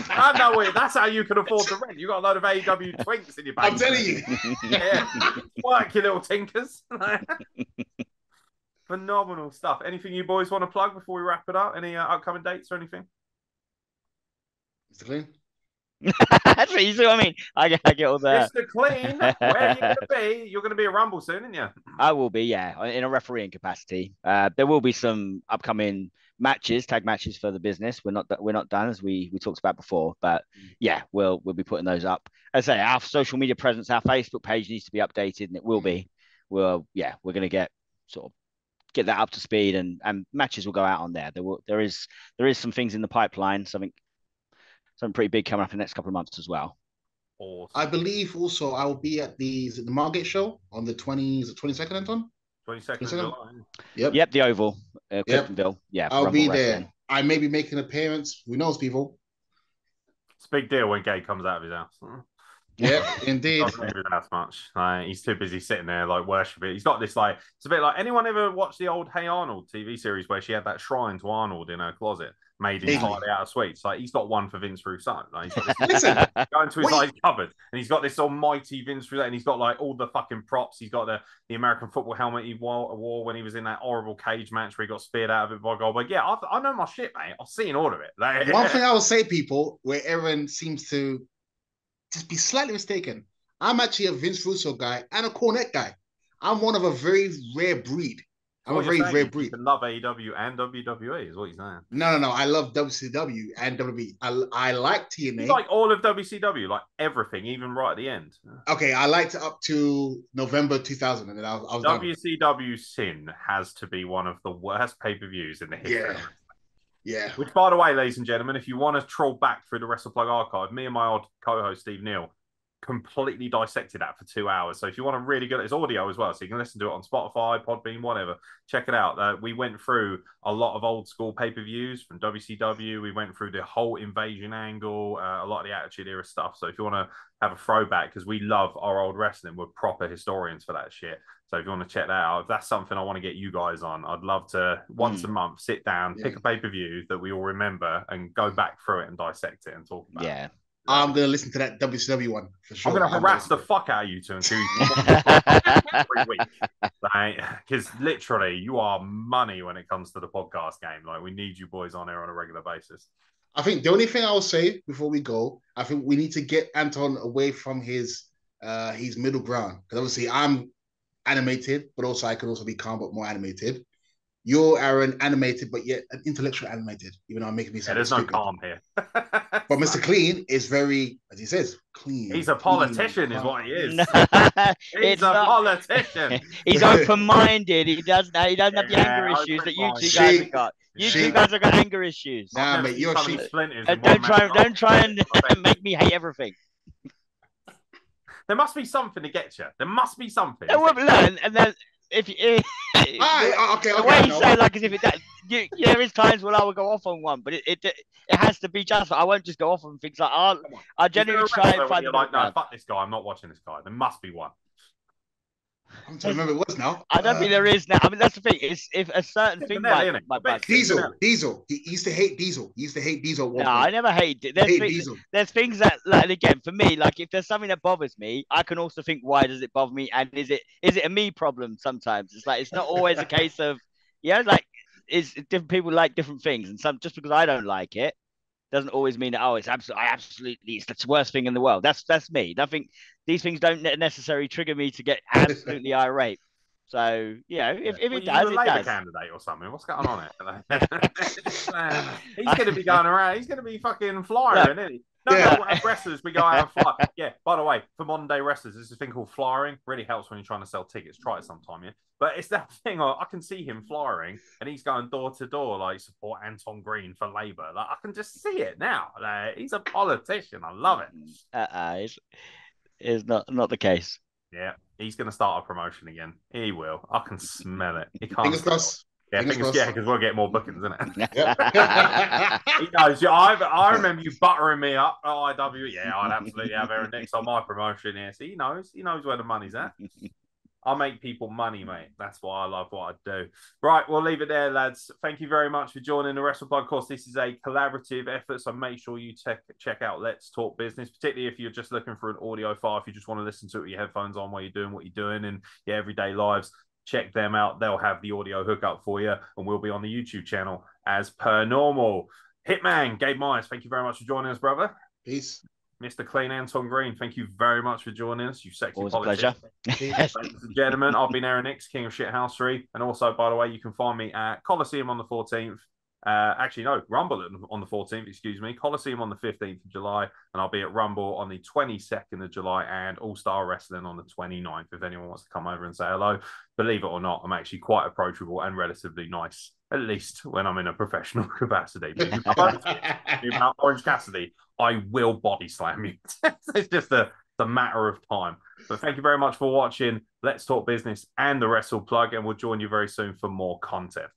I know it. That's how you can afford to rent. You got a load of A E W twinks in your basement. I'm telling you. Yeah. Work, you little tinkers. Phenomenal stuff. Anything you boys want to plug before we wrap it up? Any uh, upcoming dates or anything? Mister Clean? That's what you see what I mean. I get, I get all that. Mister Clean, where are you going to be? You're going to be a Rumble soon, aren't you? I will be, yeah, in a refereeing capacity. Uh, there will be some upcoming matches, tag matches for the business. We're not we're not done as we we talked about before, but yeah, we'll we'll be putting those up. As I say, our social media presence, our Facebook page needs to be updated, and it will be. We'll yeah, we're gonna get sort of get that up to speed, and and matches will go out on there. There will there is there is some things in the pipeline, something something pretty big coming up in the next couple of months as well. Awesome. I believe also I will be at the the Margate show on the twentieth, twenty second, Anton. twenty-second Yep. Yep, the Oval. Uh, Cliftonville. Yep. Yeah. I'll Rumble be there. Wrestling. I may be making an appearance. Who knows, people? It's a big deal when Gabe comes out of his house. Yeah, indeed. He doesn't do that much. Like, he's too busy sitting there, like, worshipping. He's got this, like, it's a bit like, anyone ever watched the old Hey Arnold T V series where she had that shrine to Arnold in her closet? Made entirely out of sweets. Like, he's got one for Vince Russo. Like, he's got this going to his like, cupboard, and he's got this almighty Vince Russo, and he's got like all the fucking props. He's got the, the American football helmet he wore, wore when he was in that horrible cage match where he got speared out of it by Goldberg. Yeah, I've, I know my shit, mate. I've seen all of it. Like, one thing I will say, people, where Aeron seems to just be slightly mistaken. I'm actually a Vince Russo guy and a Cornette guy. I'm one of a very rare breed. I'm a very rare breed. You love A E W and W W E is what he's saying. No, no, no. I love W C W and W W E. I, I like T N A. You like all of W C W, like everything, even right at the end. Okay, I liked up to November two thousand, and then I was, I was W C W done. Sin has to be one of the worst pay-per-views in the history. Yeah. Yeah. Which, by the way, ladies and gentlemen, if you want to troll back through the WrestlePlug archive, me and my old co-host Steve Neal completely dissected that for two hours. So if you want to really get it, it's audio as well, so you can listen to it on Spotify, Podbean, whatever. Check it out. Uh, we went through a lot of old school pay-per-views from W C W. We went through the whole invasion angle, uh, a lot of the Attitude Era stuff. So if you want to have a throwback, because we love our old wrestling, we're proper historians for that shit. So if you want to check that out, if that's something I want to get you guys on, I'd love to once mm. a month sit down, yeah. pick a pay-per-view that we all remember and go back through it and dissect it and talk about yeah. it. I'm going to listen to that W C W one. For sure. I'm going to harass the fuck out of you two until you every week. Because like, literally, you are money when it comes to the podcast game. Like, we need you boys on here on a regular basis. I think the only thing I'll say before we go, I think we need to get Anton away from his uh, his middle ground. Because obviously, I'm animated, but also I could also be calm but more animated. You're Aeron animated, but yet an intellectual animated. Even though I'm making me sound yeah, there's stupid. No calm here. But Mister Clean is very, as he says, clean. He's a politician, clean, is what he is. No, he's a not. politician. He's open-minded. He doesn't. He doesn't yeah, have the anger issues that you two she, guys have got. You she, two guys have got anger issues. Nah, but you're she. Don't try. Don't try and make me hate everything. There must be something to get you. There must be something. There will be that. And then if you... If, right, okay, okay, the way you say, like, as if it... That, you, there is times when I will go off on one, but it it, it has to be just... I won't just go off on things. Like, I'll, I'll generally try and find... You're like, no, fuck this guy. I'm not watching this guy. There must be one. I'm trying to remember what it was now. I don't uh, think there is now. I mean, that's the thing. It's if a certain thing might, it? might, might Diesel, thing. Diesel. He used to hate Diesel. He used to hate Diesel. No, I never hated it. There's, hate Diesel. There's things that, like, again, for me, like if there's something that bothers me, I can also think, why does it bother me? And is it is it a me problem sometimes? It's like, it's not always a case of, you know, like, it's different people like different things. And some, just because I don't like it, doesn't always mean that, oh, it's absolutely, I absolutely, it's the worst thing in the world. That's that's me. Nothing, these things don't necessarily trigger me to get absolutely irate. So, you know, if, if well, it does, it does. You're a Labour candidate or something. What's going on here? He's going to be going around. He's going to be fucking flyering, isn't he? No, yeah. no, as wrestlers, we go out and fly. Yeah, by the way, for modern day wrestlers, there's a thing called flyering. Really helps when you're trying to sell tickets. Try it sometime, yeah? But it's that thing, like, I can see him flyering, and he's going door to door, like, support Anton Green for Labour. Like, I can just see it now. Like, he's a politician. I love it. Uh-uh, it's, it's not, not the case. Yeah, he's going to start a promotion again. He will. I can smell it. He can't. Yeah, because yeah, we'll get more bookings, innit? Yeah. He knows. Yeah, I, I remember you buttering me up. Oh, I W. Yeah, I'd absolutely have Aeron Nix on my promotion here. So he knows. He knows where the money's at. I make people money, mate. That's why I love what I do. Right, we'll leave it there, lads. Thank you very much for joining the WrestlePlug. Of course, this is a collaborative effort, so make sure you check check out Let's Talk Business, particularly if you're just looking for an audio file, if you just want to listen to it with your headphones on while you're doing what you're doing in your everyday lives. Check them out. They'll have the audio hookup for you, and we'll be on the YouTube channel as per normal. Hitman, Gabe Myers, thank you very much for joining us, brother. Peace. Mister Clean, Anton Green, thank you very much for joining us. You sexy Always politician. A pleasure. Ladies and gentlemen, I've been Aeron Nix, King of Shithousery. And also, by the way, you can find me at Coliseum on the fourteenth. Uh, actually, no, Rumble on the fourteenth, excuse me. Coliseum on the fifteenth of July. And I'll be at Rumble on the twenty-second of July and All-Star Wrestling on the twenty-ninth. If anyone wants to come over and say hello, believe it or not, I'm actually quite approachable and relatively nice, at least when I'm in a professional capacity. But if you're about Orange Cassidy, I will body slam you. It's just a, a matter of time. But thank you very much for watching Let's Talk Business and the WrestlePlug, and we'll join you very soon for more content.